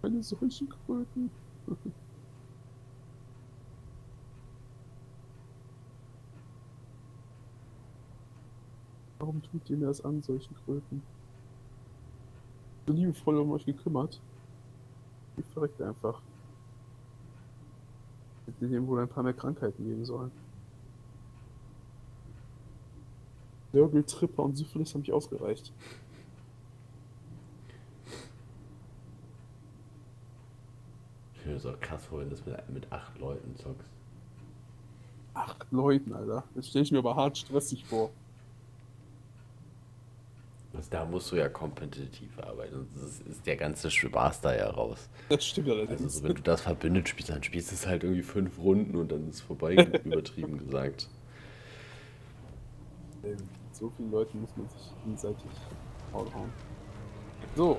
Eine solche Kröten. Warum tut ihr mir das an, solche Kröten? So liebevoll um euch gekümmert. Ihr verreckt einfach. Hätte dem wohl ein paar mehr Krankheiten geben sollen. Nurgle, Tripper und Syphilis haben mich ausgereicht. Ich finde es auch krass, vorhin, dass du mit 8 Leuten zockst. 8 Leuten, Alter. Das stelle ich mir aber hart stressig vor. Also da musst du ja kompetitiv arbeiten, sonst ist der ganze Spaß da ja raus. Das stimmt allerdings. Also so, wenn du das verbündet spielst, dann spielst du es halt irgendwie 5 Runden und dann ist es vorbei, übertrieben gesagt. Mit so vielen Leuten muss man sich gegenseitig hauen. So.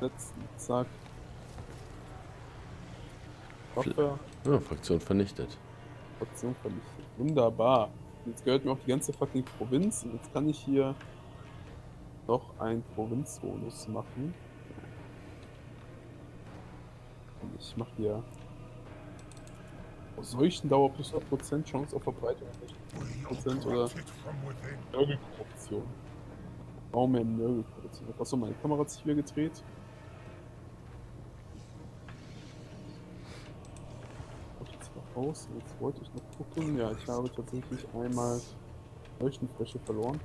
Letzten Tag. Ja, Fraktion vernichtet. Fraktion vernichtet. Wunderbar. Jetzt gehört mir auch die ganze fucking Provinz und jetzt kann ich hier noch einen Provinzbonus machen. Und ich mache hier aus solchen Dauer plus 8% Chance auf Verbreitung. 8% oder Nurgle-Korruption. Warum mehr Nurgle-Korruption? Achso, meine Kamera hat sich wieder gedreht. Aus. Jetzt wollte ich noch gucken. Ja, ich habe tatsächlich einmal Leuchtenfläche verloren.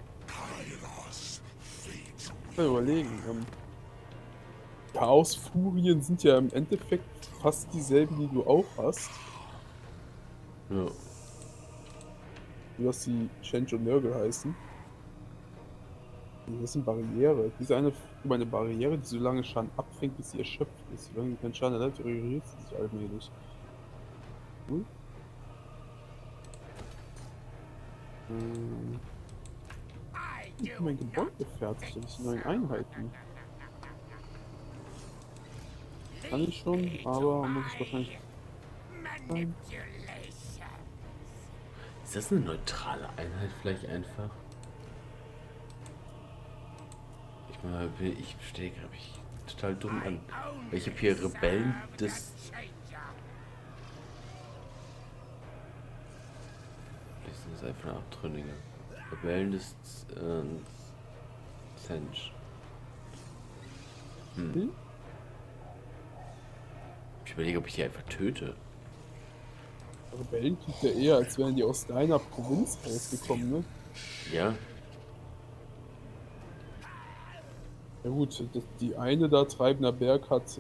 Mal überlegen. Chaos-Furien sind ja im Endeffekt fast dieselben, die du auch hast. Ja. Nur dass die Tzeentch und Nurgle heißen. Das sind Barriere. Diese eine, meine Barriere, die so lange Schaden abfängt, bis sie erschöpft ist. Solange kein Schaden erleidet, regeneriert sie sich allmählich. Ich habe mein Gebäude fertig, das sind 9 Einheiten. Kann ich schon, aber muss ich wahrscheinlich... Nein. Ist das eine neutrale Einheit vielleicht einfach? Ich meine, ich stehe, glaube ich, total dumm an. Ich habe hier Rebellen des... Das ist einfach eine Abtrünnige. Rebellen des Tzeentch. Hm. Ich überlege, ob ich die einfach töte. Rebellen klingt ja eher, als wären die aus deiner Provinz rausgekommen, ne? Ja. Ja gut, die eine da, Treibender Berg, hat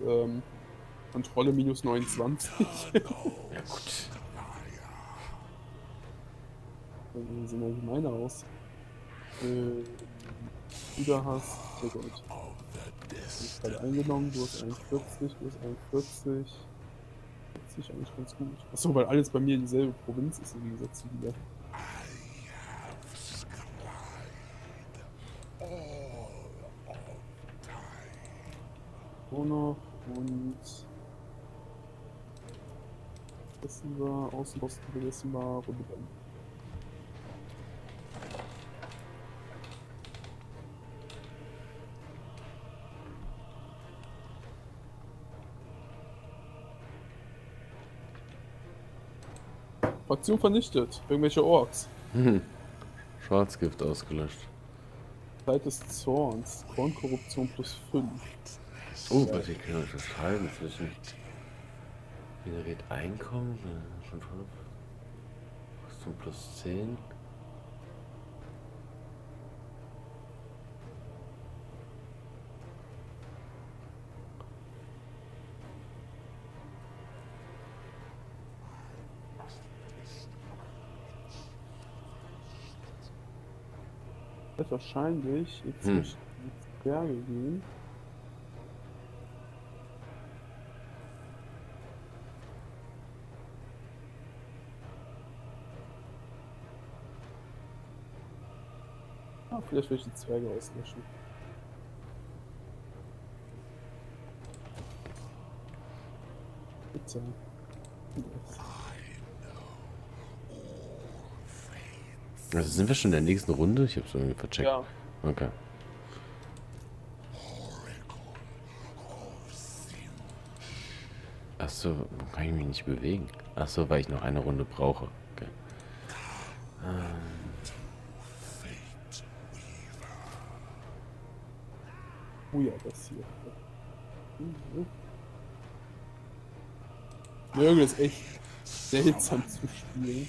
Kontrolle minus 29. Ja gut. Dann sehen wir gemeiner aus. Wieder hast du Gold. Ich bin eingenommen, du hast 41, du hast 41. 40 eigentlich ganz gut. Achso, weil alles bei mir dieselbe Provinz ist im Gegensatz zu dir. Ono und. Essen war, Außenposten vergessen war, Rebellen. Fraktion vernichtet. Irgendwelche Orks. Hm. Schwarzgift ausgelöscht. Zeit des Zorns. Kornkorruption plus 5. Oh, bei dir kann ich unterscheiden zwischen. Generiert Einkommen? Schon voll. 15 plus 10. Wird wahrscheinlich jetzt durch die Berge gehen. Vielleicht will ich die Zweige auslöschen. Bitte. Also sind wir schon in der nächsten Runde? Ich hab's irgendwie vercheckt. Ja. Okay. Achso, warum kann ich mich nicht bewegen? Achso, weil ich noch eine Runde brauche. Okay. Oh ja, das hier. Nurgle ist echt seltsam zu spielen.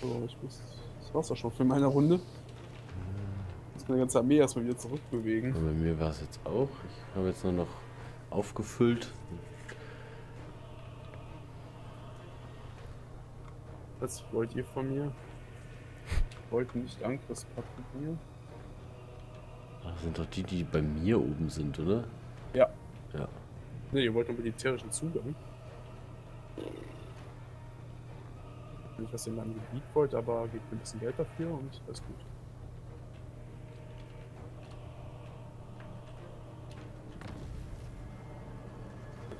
So, ich muss. Das war's doch schon für meine Runde. Ich muss meine ganze Armee erstmal wieder zurückbewegen. Und bei mir war es jetzt auch. Ich habe jetzt nur noch aufgefüllt. Was wollt ihr von mir? Wollten nicht Angriffspakt mit mir. Das sind doch die, die bei mir oben sind, oder? Ja. Ja. Ne, ihr wollt doch militärischen Zugang. Nicht, was ihr in meinem Gebiet wollt, aber gebt mir ein bisschen Geld dafür und alles gut.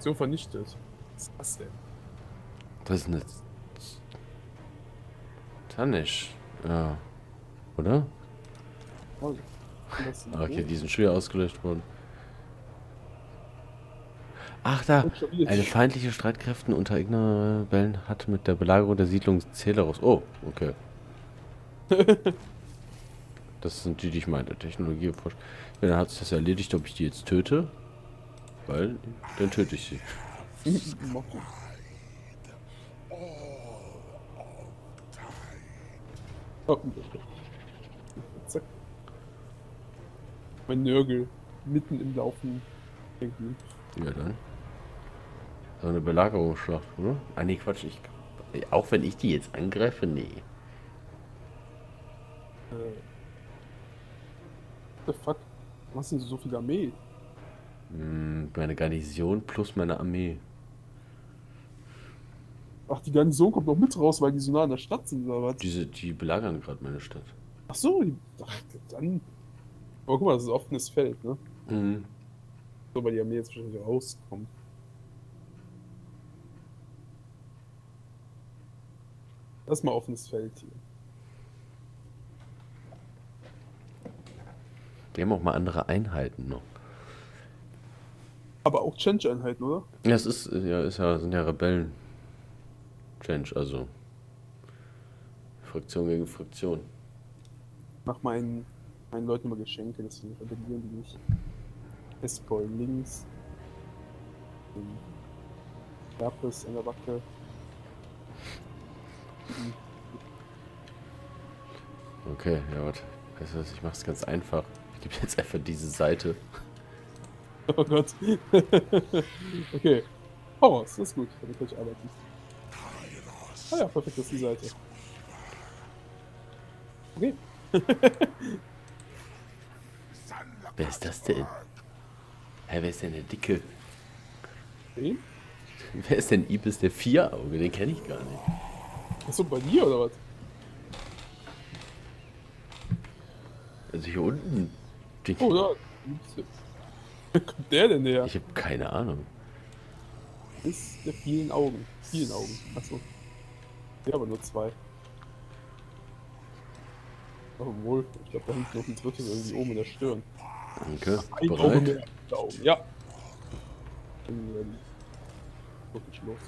So vernichtet. Was ist das denn? Das ist eine Tzeentch. Ja, oder? Okay, die sind schwer ausgelöscht worden. Ach da, eine feindliche Streitkräften unter Ignorabellen hat mit der Belagerung der Siedlung Zählerus. Oh, okay. Das sind die, die ich meinte. Technologie erforscht. Ja, dann hat sich das erledigt, ob ich die jetzt töte. Weil, dann töte ich sie. Oh. Zack. Mein Nurgle mitten im Laufen. Ja, dann. So eine Belagerungsschlacht, oder? Ah, nee, Quatsch. Auch wenn ich die jetzt angreife, nee. The fuck? Was sind so viele Armee? Meine Garnison plus meine Armee. Ach, die Garnison kommt noch mit raus, weil die so nah an der Stadt sind, oder was? Die belagern gerade meine Stadt. Ach so, dann... Aber guck mal, das ist offenes Feld, ne? Mhm. So, weil die Armee jetzt wahrscheinlich rauskommt. Das ist mal offenes Feld hier. Die haben auch mal andere Einheiten noch. Aber auch Tzeentch-Einheiten, oder? Ja, es sind ja Rebellen. Tzeentch, also Fraktion gegen Fraktion. Mach meinen Leuten mal Geschenke, dass sie rebellieren, die nicht. Hessboy links. Lapis an der Backe. Okay, ja gut. Weißt du was, ich mach's ganz einfach. Ich gebe jetzt einfach diese Seite. Oh Gott. Okay. Oh, das ist gut, damit kann ich arbeiten. Ah ja, perfekt, das ist die Seite. Okay. Wer ist das denn? Hey, wer ist denn der Dicke? Wen? Wer ist denn Ibis der Vierauge? Den kenne ich gar nicht. Achso, bei dir oder was? Also hier unten. Oh da. Wer kommt der denn her? Ich habe keine Ahnung. Ist der vielen Augen. Vielen Augen. Achso. Ja, aber nur zwei. Obwohl, ich glaube, da hinten noch ein drittes irgendwie oben in der Stirn. Danke. Ein Auge mehr. Da oben. Ja. Wirklich los.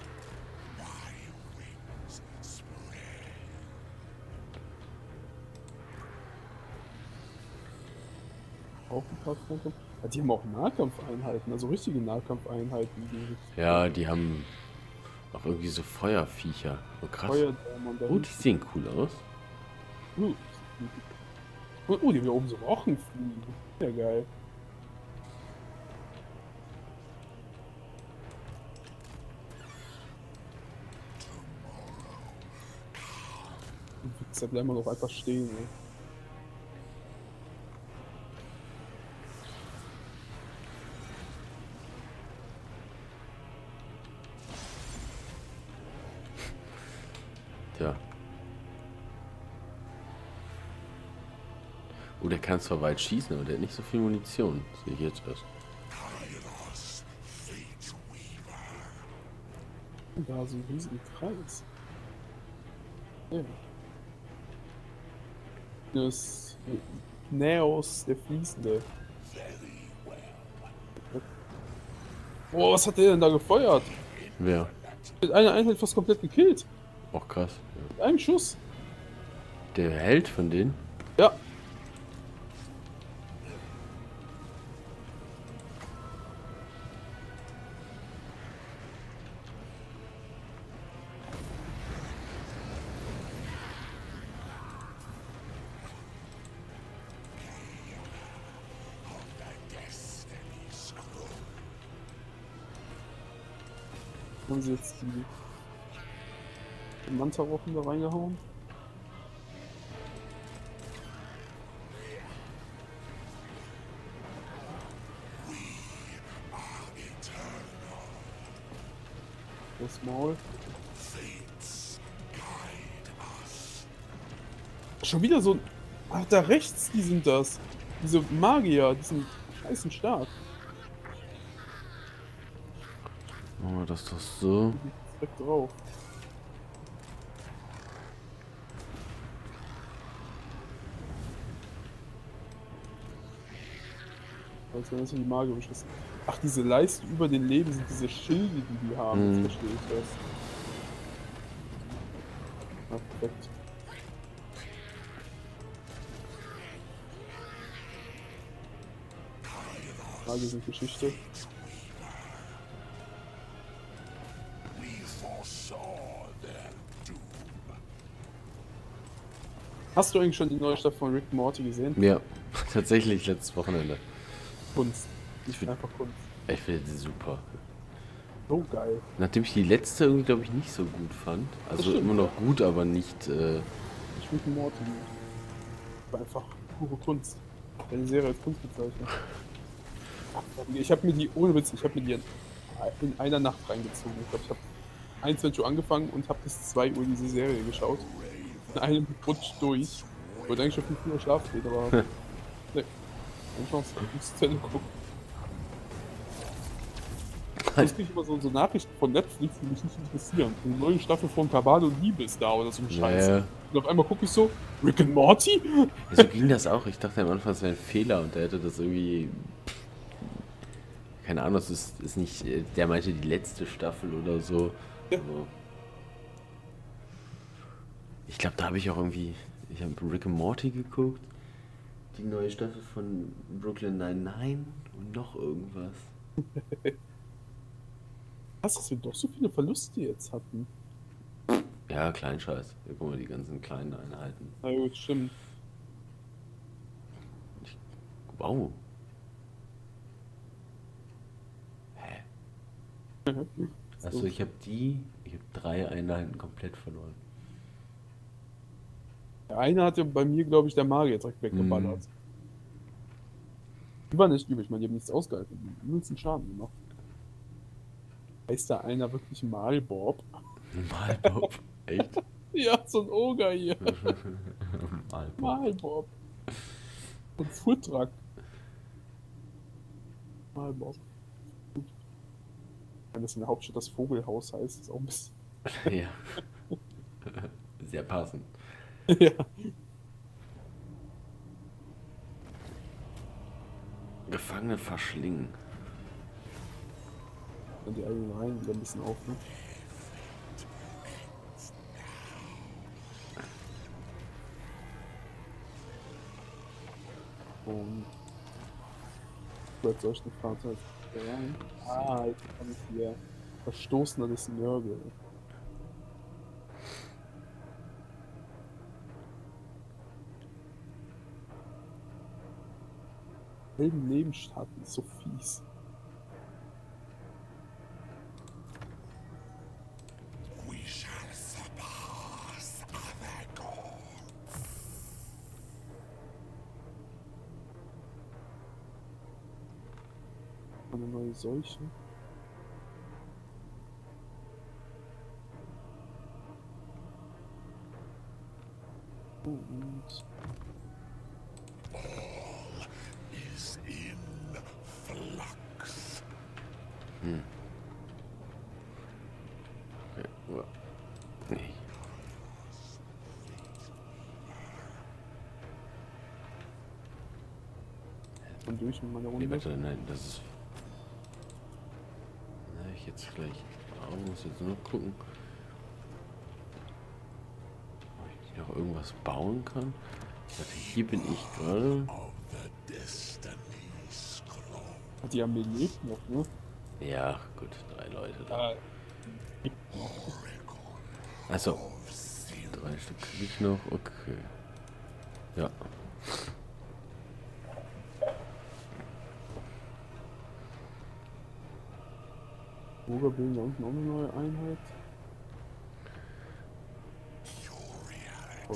auch ein paar Punkte. Die haben auch Nahkampfeinheiten, also richtige Nahkampfeinheiten. Die ja, die haben auch irgendwie so Feuerviecher. Oh, krass. Oh, die sehen cool aus. Oh, die haben ja oben so Rochen fliegen. Ja, geil. Da bleiben wir doch einfach stehen. Ey. Tja. Oh, der kann zwar weit schießen, aber der hat nicht so viel Munition. Das sehe ich jetzt erst. Da so ein riesen Kreis. Ja. Das Neos, der Fließende. Boah, was hat der denn da gefeuert? Wer? Mit einer Einheit fast komplett gekillt. Och, krass. Ja. Mit einem Schuss. Der Held von denen? Ja. Haben sie jetzt die Mantarochen da reingehauen? Das Maul. Schon wieder so ein... Ach, da rechts, die sind das. Diese Magier, die sind scheißen stark. Das ist doch so. Direkt drauf. Als wären das die Magier beschissen. Ach, diese Leisten über den Leben sind diese Schilde, die die haben. Jetzt verstehe ich das. Ach, perfekt. Magier sind Geschichte. Hast du eigentlich schon die neue Staffel von Rick and Morty gesehen? Ja, tatsächlich letztes Wochenende. Kunst. Einfach Kunst. Ich finde die super. So geil. Nachdem ich die letzte irgendwie, glaube ich, nicht so gut fand. Also stimmt, immer noch gut, aber nicht... Ich Rick and Morty. War einfach pure Kunst. Eine Serie als Kunst bezeichnet. Ich habe mir die, ohne Witz, ich habe mir die in einer Nacht reingezogen. Ich glaube, ich habe 21 Uhr angefangen und habe bis 2 Uhr diese Serie geschaut. In einem Rutsch durch. Ich wollte eigentlich schon 5 Uhr schlafen gehen, aber... ne. Keine Chance, ich muss zu Ende gucken. Ich kriege immer so Nachrichten von Netflix, die mich nicht interessieren. Eine neue Staffel von Kabale und Liebe ist da oder so ein Scheiß. Ja. Und auf einmal gucke ich so, Rick and Morty? Ja, so ging das auch. Ich dachte am Anfang, es wäre ein Fehler und der hätte das irgendwie... Keine Ahnung, das ist nicht... Der meinte die letzte Staffel oder so. Ja. Also, ich glaube, da habe ich auch irgendwie... Ich habe Rick and Morty geguckt, die neue Staffel von Brooklyn 99 und noch irgendwas. Krass, dass wir doch so viele Verluste jetzt hatten. Ja, Kleinscheiß. Wir gucken mal die ganzen kleinen Einheiten. Na gut, stimmt. Wow. Hä? Achso, ich habe die... Ich habe 3 Einheiten komplett verloren. Der eine hat ja bei mir, glaube ich, der Magier direkt weggeballert. Die war nicht übel, ich meine, die haben nichts ausgehalten. Die haben nullsten Schaden gemacht. Heißt da einer wirklich Malbob? Malbob? Echt? Ja, so ein Oger hier. Malbob. Malbob. Und Futtrak. Malbob. Wenn das in der Hauptstadt das Vogelhaus heißt, ist auch ein bisschen... Ja. Sehr passend. Ja. Gefangene verschlingen. Und die eigenen Reihen wieder ein bisschen auf, ne? Und mit solchen Fahrzeugen. Ah, jetzt kommt hier Verstoßen an das Nurgle. Selben Nebenschatten, so fies. Eine neue Seuche. Und durch mit meiner Runde. Nee, warte, nein, das ist. Na, ich jetzt gleich. Ich muss jetzt nur gucken, ob ich noch irgendwas bauen kann. Warte, hier bin ich gerade. Die haben belebt noch, ne? Ja, gut, 3 Leute da. Achso. 3 Stück krieg ich noch, okay. Ja. Burger bilden da unten auch eine neue Einheit. Oh,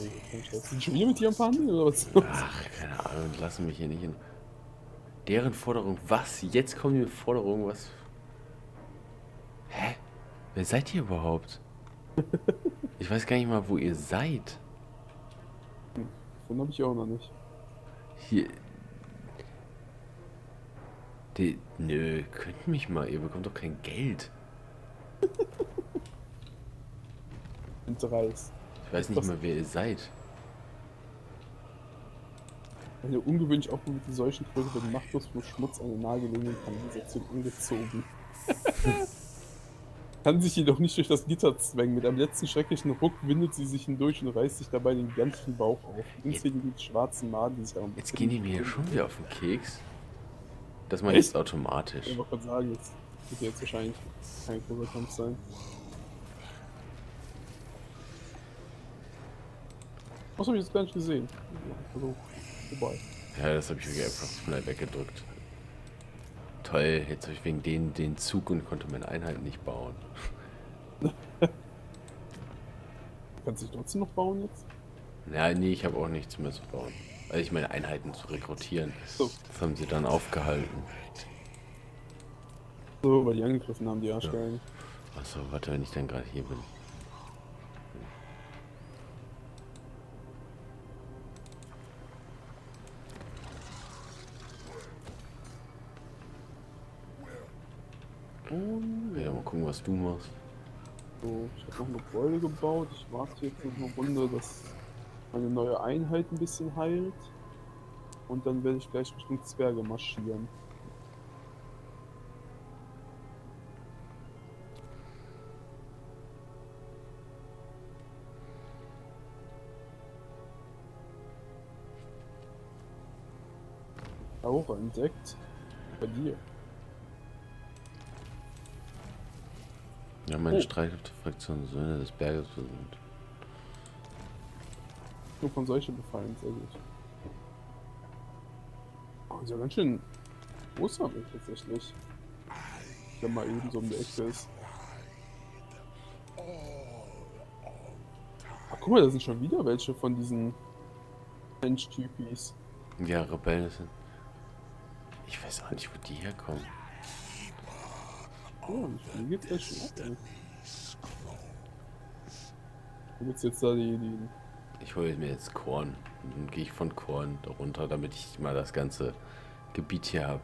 sind schon wieder mit dir am Verhandeln oder was? Ach, keine Ahnung, lassen mich hier nicht hin. Deren Forderung, was? Jetzt kommen die Forderungen, was? Hä? Wer seid ihr überhaupt? Ich weiß gar nicht mal, wo ihr seid. Davon hab ich auch noch nicht. Hier. Die, nö, könnt mich mal, ihr bekommt doch kein Geld. Interesse. Ich weiß nicht mal, wer ihr seid. Eine ungewöhnliche Aufgabe mit solchen Kröte wird machtlos vom Schmutz an den nahegelegenen Kanalisation umgezogen. Kann sich jedoch nicht durch das Gitter zwängen. Mit einem letzten schrecklichen Ruck windet sie sich hindurch und reißt sich dabei den ganzen Bauch auf. Inzwischen mit schwarzen Maden, die sich am Jetzt gehen die mir hier schon wieder auf den Keks. Das mache ich jetzt automatisch. Ich wollte gerade sagen, jetzt wird jetzt wahrscheinlich kein großer Kampf sein. Was habe ich jetzt gar nicht gesehen? Also, vorbei. Ja, das habe ich wirklich einfach schnell weggedrückt. Toll, jetzt habe ich wegen denen den Zug und konnte meine Einheit nicht bauen. Kannst du dich trotzdem noch bauen jetzt? Ja, nee, ich habe auch nichts mehr zu bauen. Also ich meine Einheiten zu rekrutieren. So. Das haben sie dann aufgehalten. So, weil die angegriffen haben, die Arschgeigen. Ja. Achso, warte, wenn ich dann gerade hier bin. Ja, mal gucken, was du machst. So, ich habe noch ein Gebäude gebaut. Ich warte jetzt noch eine Runde, dass meine neue Einheit ein bisschen heilt. Und dann werde ich gleich Richtung Zwerge marschieren. Auch entdeckt. Bei dir. Ja, meine Streitkräftefraktion Söhne des Berges versucht. Nur von solchen befallen, sehr gut. Oh, ist ja ganz schön groß habe ich tatsächlich. Wenn mal eben so um die Ecke ist. Ach guck mal, da sind schon wieder welche von diesen Mensch-Typis. Ja, Rebellen sind. Ich weiß auch nicht, wo die herkommen. Oh, die gibt's ja schon ab, ne? Wo gibt's jetzt da die... Ich hole mir jetzt Khorne. Dann gehe ich von Khorne runter, damit ich mal das ganze Gebiet hier habe.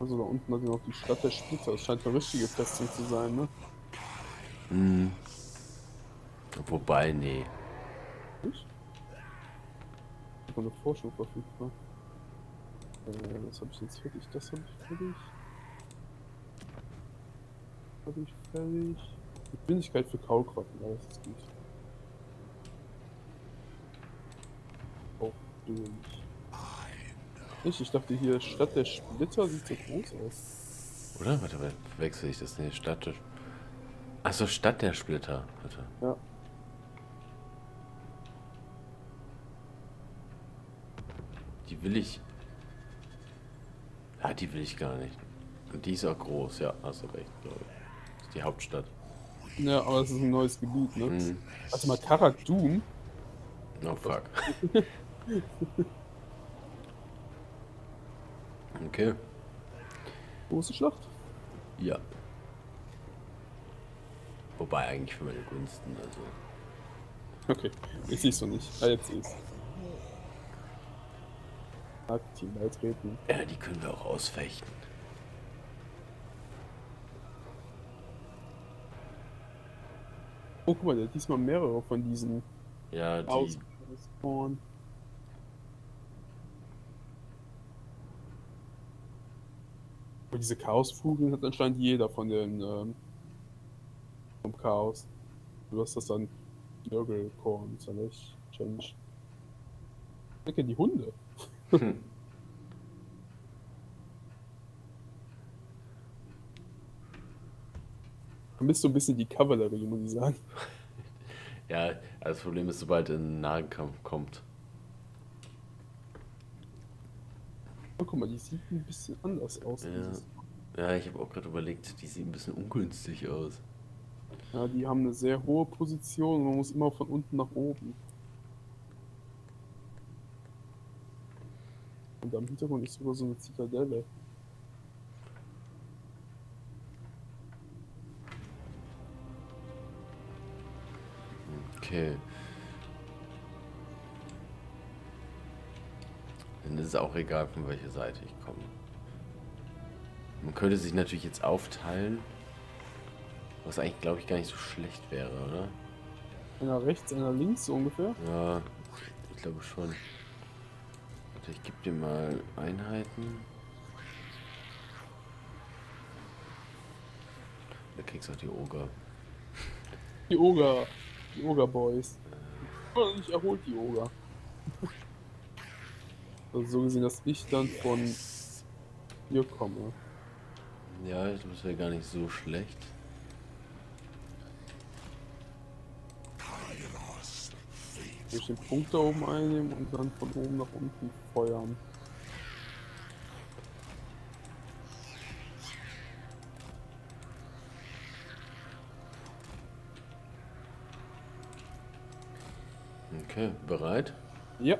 Also da unten hat noch die Stadt der Splitter. Das scheint eine richtige Festung zu sein, ne? Hm. Wobei, nee. Ich? Ich habe eine Forschung verfügbar. Das habe ich jetzt fertig. Das habe ich fertig. Habe ich fertig. Geschwindigkeit für Kaulquatten, alles ist gut. Oh, du. Echt? Ich dachte hier, Stadt der Splitter sieht so groß aus. Oder? Warte mal, wechsle ich das? Ne, Stadt der... Achso, Stadt der Splitter, bitte. Ja. Die will ich... Ja, die will ich gar nicht. Und die ist auch groß, ja, hast du recht, glaube ich. Das ist die Hauptstadt. Ja, aber es ist ein neues Gebiet, ne? Mhm. Warte mal, Karak Doom? No fuck. Okay. Große Schlacht? Ja. Wobei eigentlich für meine Gunsten, also... Okay, ich sehe es noch nicht. Ah, jetzt sehe ich es. Aktiv beitreten. Ja, die können wir auch ausfechten. Oh, guck mal, der hat diesmal mehrere von diesen... Ja, die... Spawn. Aber diese Chaosfugeln hat anscheinend jeder von den... vom Chaos. Du hast das dann... Nurgle, Khorne, Tzeentch, Tzeentch. Ich denke, die Hunde. Hm. Vermisst so ein bisschen die Kavallerie, muss ich sagen. Ja, das Problem ist, sobald ein Nahkampf kommt. Oh, guck mal, die sieht ein bisschen anders aus. Ja, ja, ich habe auch gerade überlegt, die sieht ein bisschen ungünstig aus. Ja, die haben eine sehr hohe Position und man muss immer von unten nach oben. Und am Hintergrund ist sogar so eine Zitadelle. Okay. Dann ist es auch egal, von welcher Seite ich komme. Man könnte sich natürlich jetzt aufteilen. Was eigentlich, glaube ich, gar nicht so schlecht wäre, oder? Einer rechts, einer links, so ungefähr? Ja, ich glaube schon. Ich gebe dir mal Einheiten. Da kriegst du auch die Oger. Die Oger. Die Oger-Boys. Ich erholt die Oger. Also so gesehen, dass ich dann von hier komme. Ja, das wäre gar nicht so schlecht. Durch den Punkt da oben einnehmen und dann von oben nach unten feuern. Okay, bereit? Ja.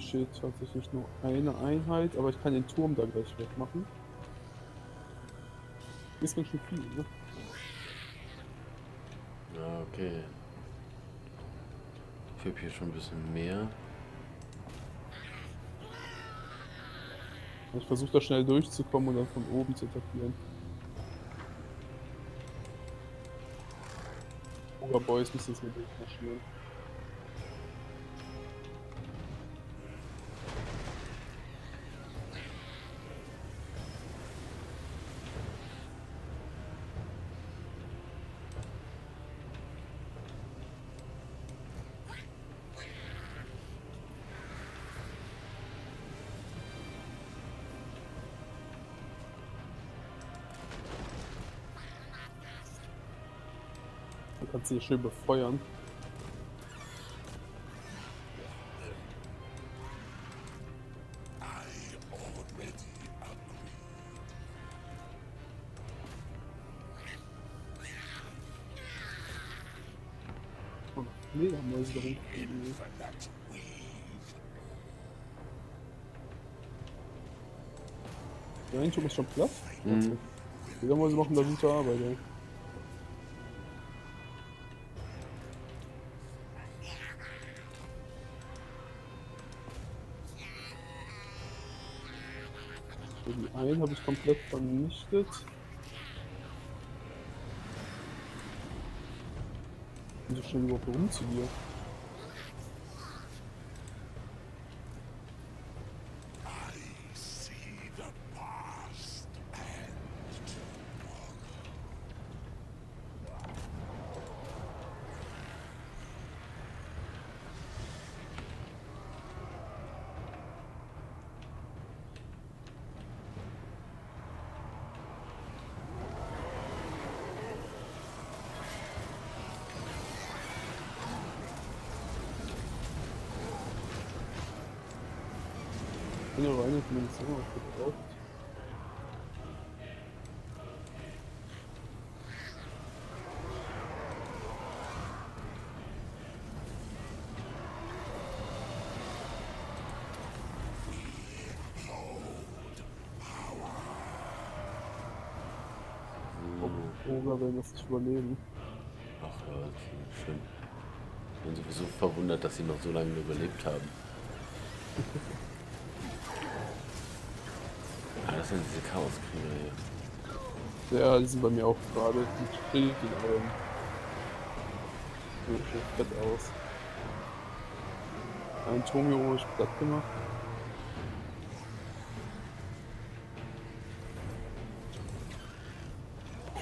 Steht tatsächlich nur eine Einheit, aber ich kann den Turm da gleich wegmachen. Ist ganz schön viel, ne? Ja, okay. Ich habe hier schon ein bisschen mehr. Ich versuche da schnell durchzukommen und dann von oben zu attackieren. Oberboys müssen jetzt mit durchmarschieren. Kannst du hier schön befeuern. Oh, mega Mäuse drin. Der Einschub ist schon platt. Mhm. Mega Mäuse machen da gute Arbeit, ey. Den habe ich komplett vernichtet. Wieso stehen überhaupt rum zu dir? I see the past Ich bin aber eigentlich mit Zimmer gebraucht. Oder wenn das nicht überleben. Ach ja, das ist schön. Ich bin sowieso verwundert, dass sie noch so lange überlebt haben. Ah, das sind diese Chaoskrieger hier. Ja, die sind bei mir auch gerade. Die springen in allem. So, ich fett aus. Ein Tomio habe ich platt gemacht.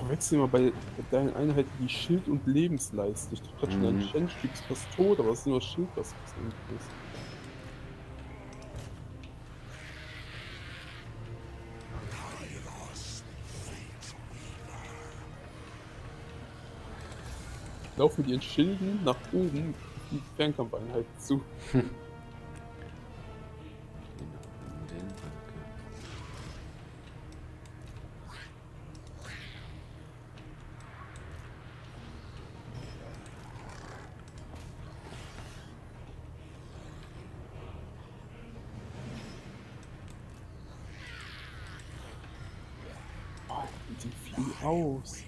Wechsel mal bei deinen Einheiten die Schild- und Lebensleiste. Ich dachte gerade schon, ein Shenstück ist fast tot, aber es ist nur das Schild, was fast tot ist. Ich laufe mit ihren Schilden nach oben die Fernkampfeinheit zu. Aus.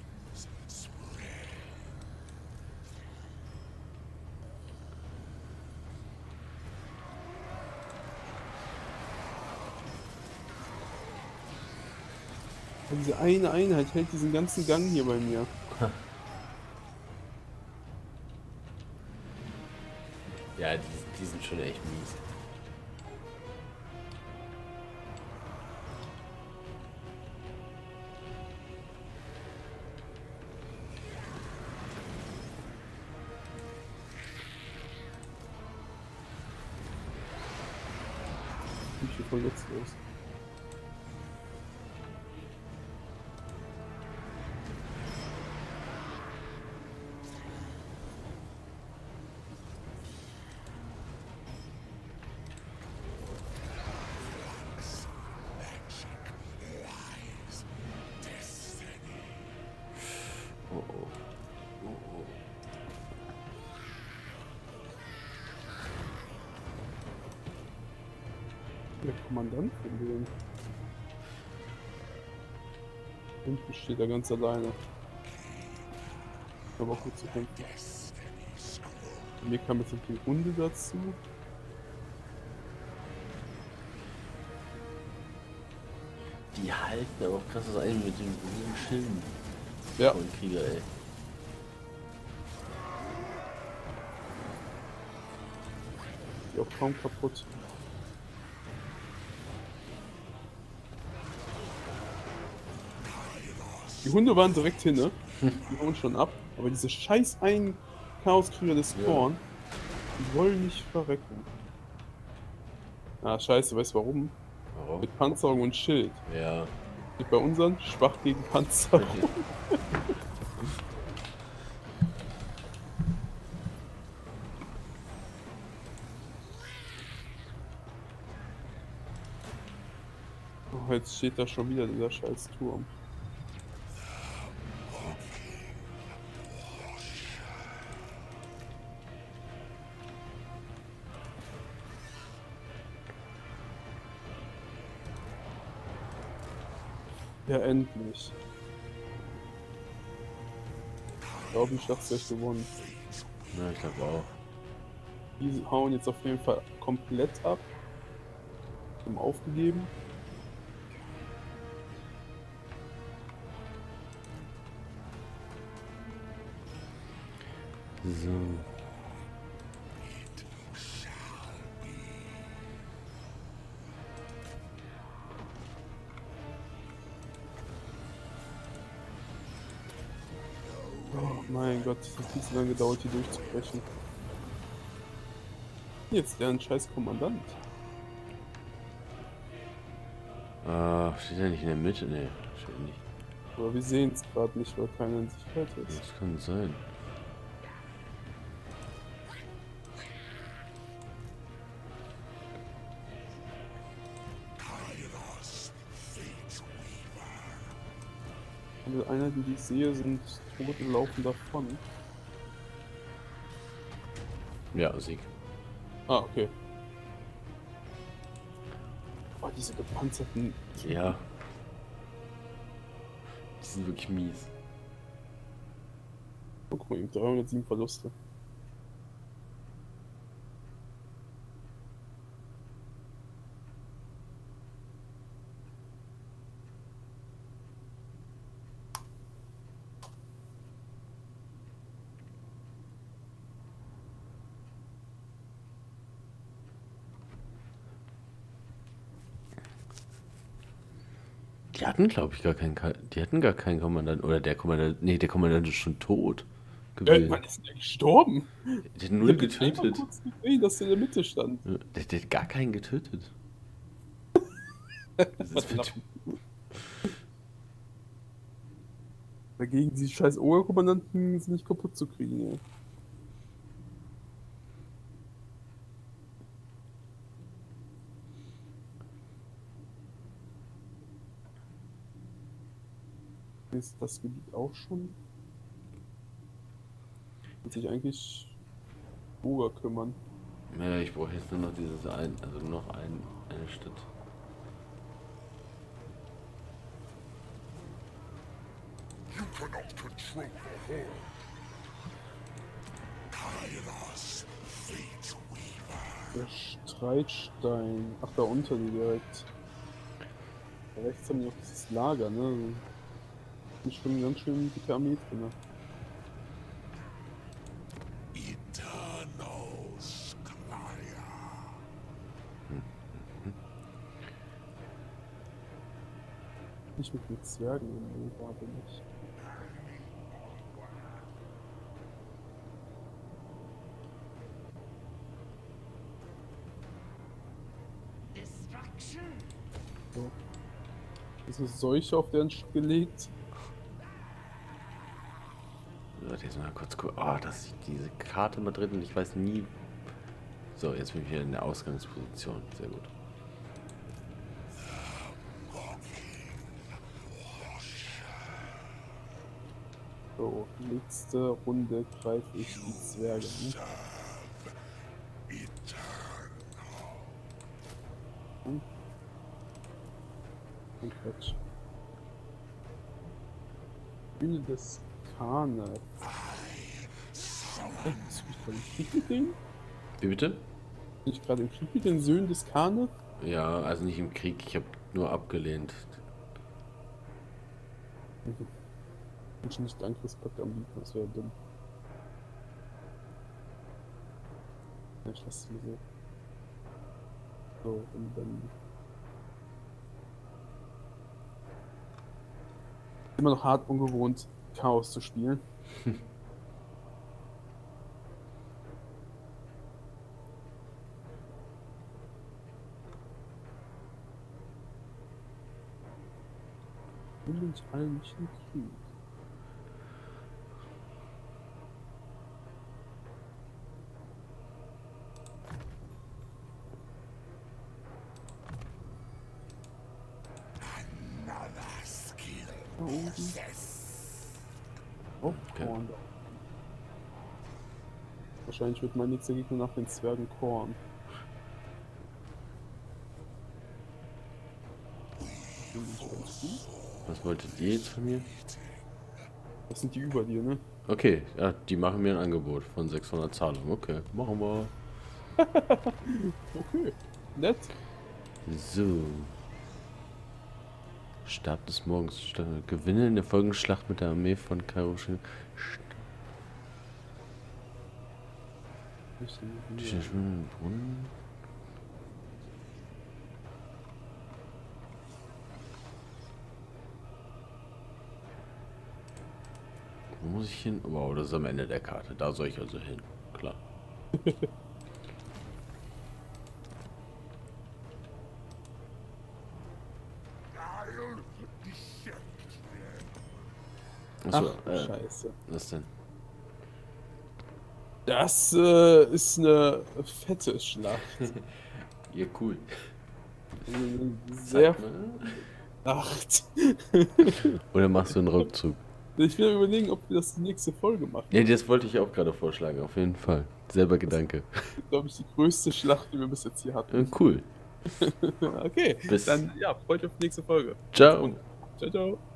Und diese eine Einheit hält diesen ganzen Gang hier bei mir. Ja, die sind schon echt mies. Jetzt los. Oh, oh. Oh, oh. Der Kommandant von denen. Hinten steht er ganz alleine. Aber gut zu kämpfen. Mir kam jetzt noch die Runde dazu. Die halten aber auch krass das ein mit den grünen Schilden. Ja. Von Krieger, ey. Die auch kaum kaputt. Die Hunde waren direkt hin, ne? Die hauen schon ab. Aber diese scheiß einen Chaoskrieger des Khorne, die wollen nicht verrecken. Ah, scheiße, weißt du warum? Warum? Mit Panzerung und Schild. Ja. Geht bei unseren schwach gegen Panzerung. Okay. Oh, jetzt steht da schon wieder dieser scheiß Turm. Ja, endlich. Ich glaube, ich habe es gewonnen. Ja, ich glaube auch. Die hauen jetzt auf jeden Fall komplett ab. Die haben aufgegeben. So. Mein Gott, das hat viel zu lange gedauert, hier durchzubrechen. Jetzt der ein scheiß Kommandant. Steht er nicht in der Mitte? Ne, steht nicht. Aber wir sehen es gerade nicht, weil keiner in Sicherheit ist. Das kann sein. Alle Einheiten, die ich sehe, sind tot und laufen davon. Ja, Sieg. Ah, okay. Oh, diese gepanzerten... Ja. Die sind wirklich mies. Oh, guck mal, eben 307 Verluste. Die hatten, glaube ich, gar keinen, Kommandanten, oder der Kommandant, nee, der Kommandant ist schon tot gewesen. Wann ist der gestorben? Der hat null getötet. Ich hab kurz gesehen, dass der in der Mitte stand. Ja, der hat gar keinen getötet. Das ist dagegen die scheiß Oberkommandanten sind nicht kaputt zu kriegen, ja. Ist das Gebiet auch schon? Kann sich eigentlich Burger kümmern. Ja, ich brauche jetzt nur noch dieses ein, also nur noch eine Stadt. You cannot control the whole. Kairos, Fate Weaver. Der Streitstein. Ach, da unten direkt. Da rechts haben wir noch dieses Lager, ne? Ich bin ganz schön mit der Armee drin. Nicht mit den Zwergen in der Ober bin ich. So. Ist eine Seuche auf deren Stück gelegt? Jetzt mal kurz gucken. Oh, dass ich diese Karte mal drehe und ich weiß nie. So, jetzt bin ich hier in der Ausgangsposition. Sehr gut. So, letzte Runde greife ich die Zwerge an. Und Quatsch. Bühne des Kahne. Wie bitte? Bin ich gerade im Krieg mit den Söhnen des Khane? Ja, also nicht im Krieg, ich habe nur abgelehnt. Ich bin nicht Angriffspakt am liebsten, das wäre dumm. Ja, ich lasse es mir so. So, und dann... Immer noch hart ungewohnt, Chaos zu spielen. Uns allen nicht in Krieg. Oh, okay. Khorne. Wahrscheinlich wird mein nächster Gegner nach den Zwergen Khorne. Was wolltet ihr jetzt von mir? Das sind die über dir, ne? Okay, ja, die machen mir ein Angebot von 600 Zahlungen. Okay, machen wir. Okay, nett. So. Stab des Morgens. Gewinne in der folgenden Schlacht mit der Armee von Kairoschen. Die schwimmen im Brunnen. Wo muss ich hin? Wow, das ist am Ende der Karte. Da soll ich also hin. Klar. Achso, ach, Scheiße. Was denn? Das ist eine fette Schlacht. Ja, cool. Sehr Nacht. Oder machst du einen Rückzug? Ich will überlegen, ob wir das die nächste Folge machen. Ja, das wollte ich auch gerade vorschlagen, auf jeden Fall. Selber Gedanke. Das ist, glaube ich, die größte Schlacht, die wir bis jetzt hier hatten. Cool. Okay, bis dann, ja, freut euch auf die nächste Folge. Ciao. Ciao, ciao.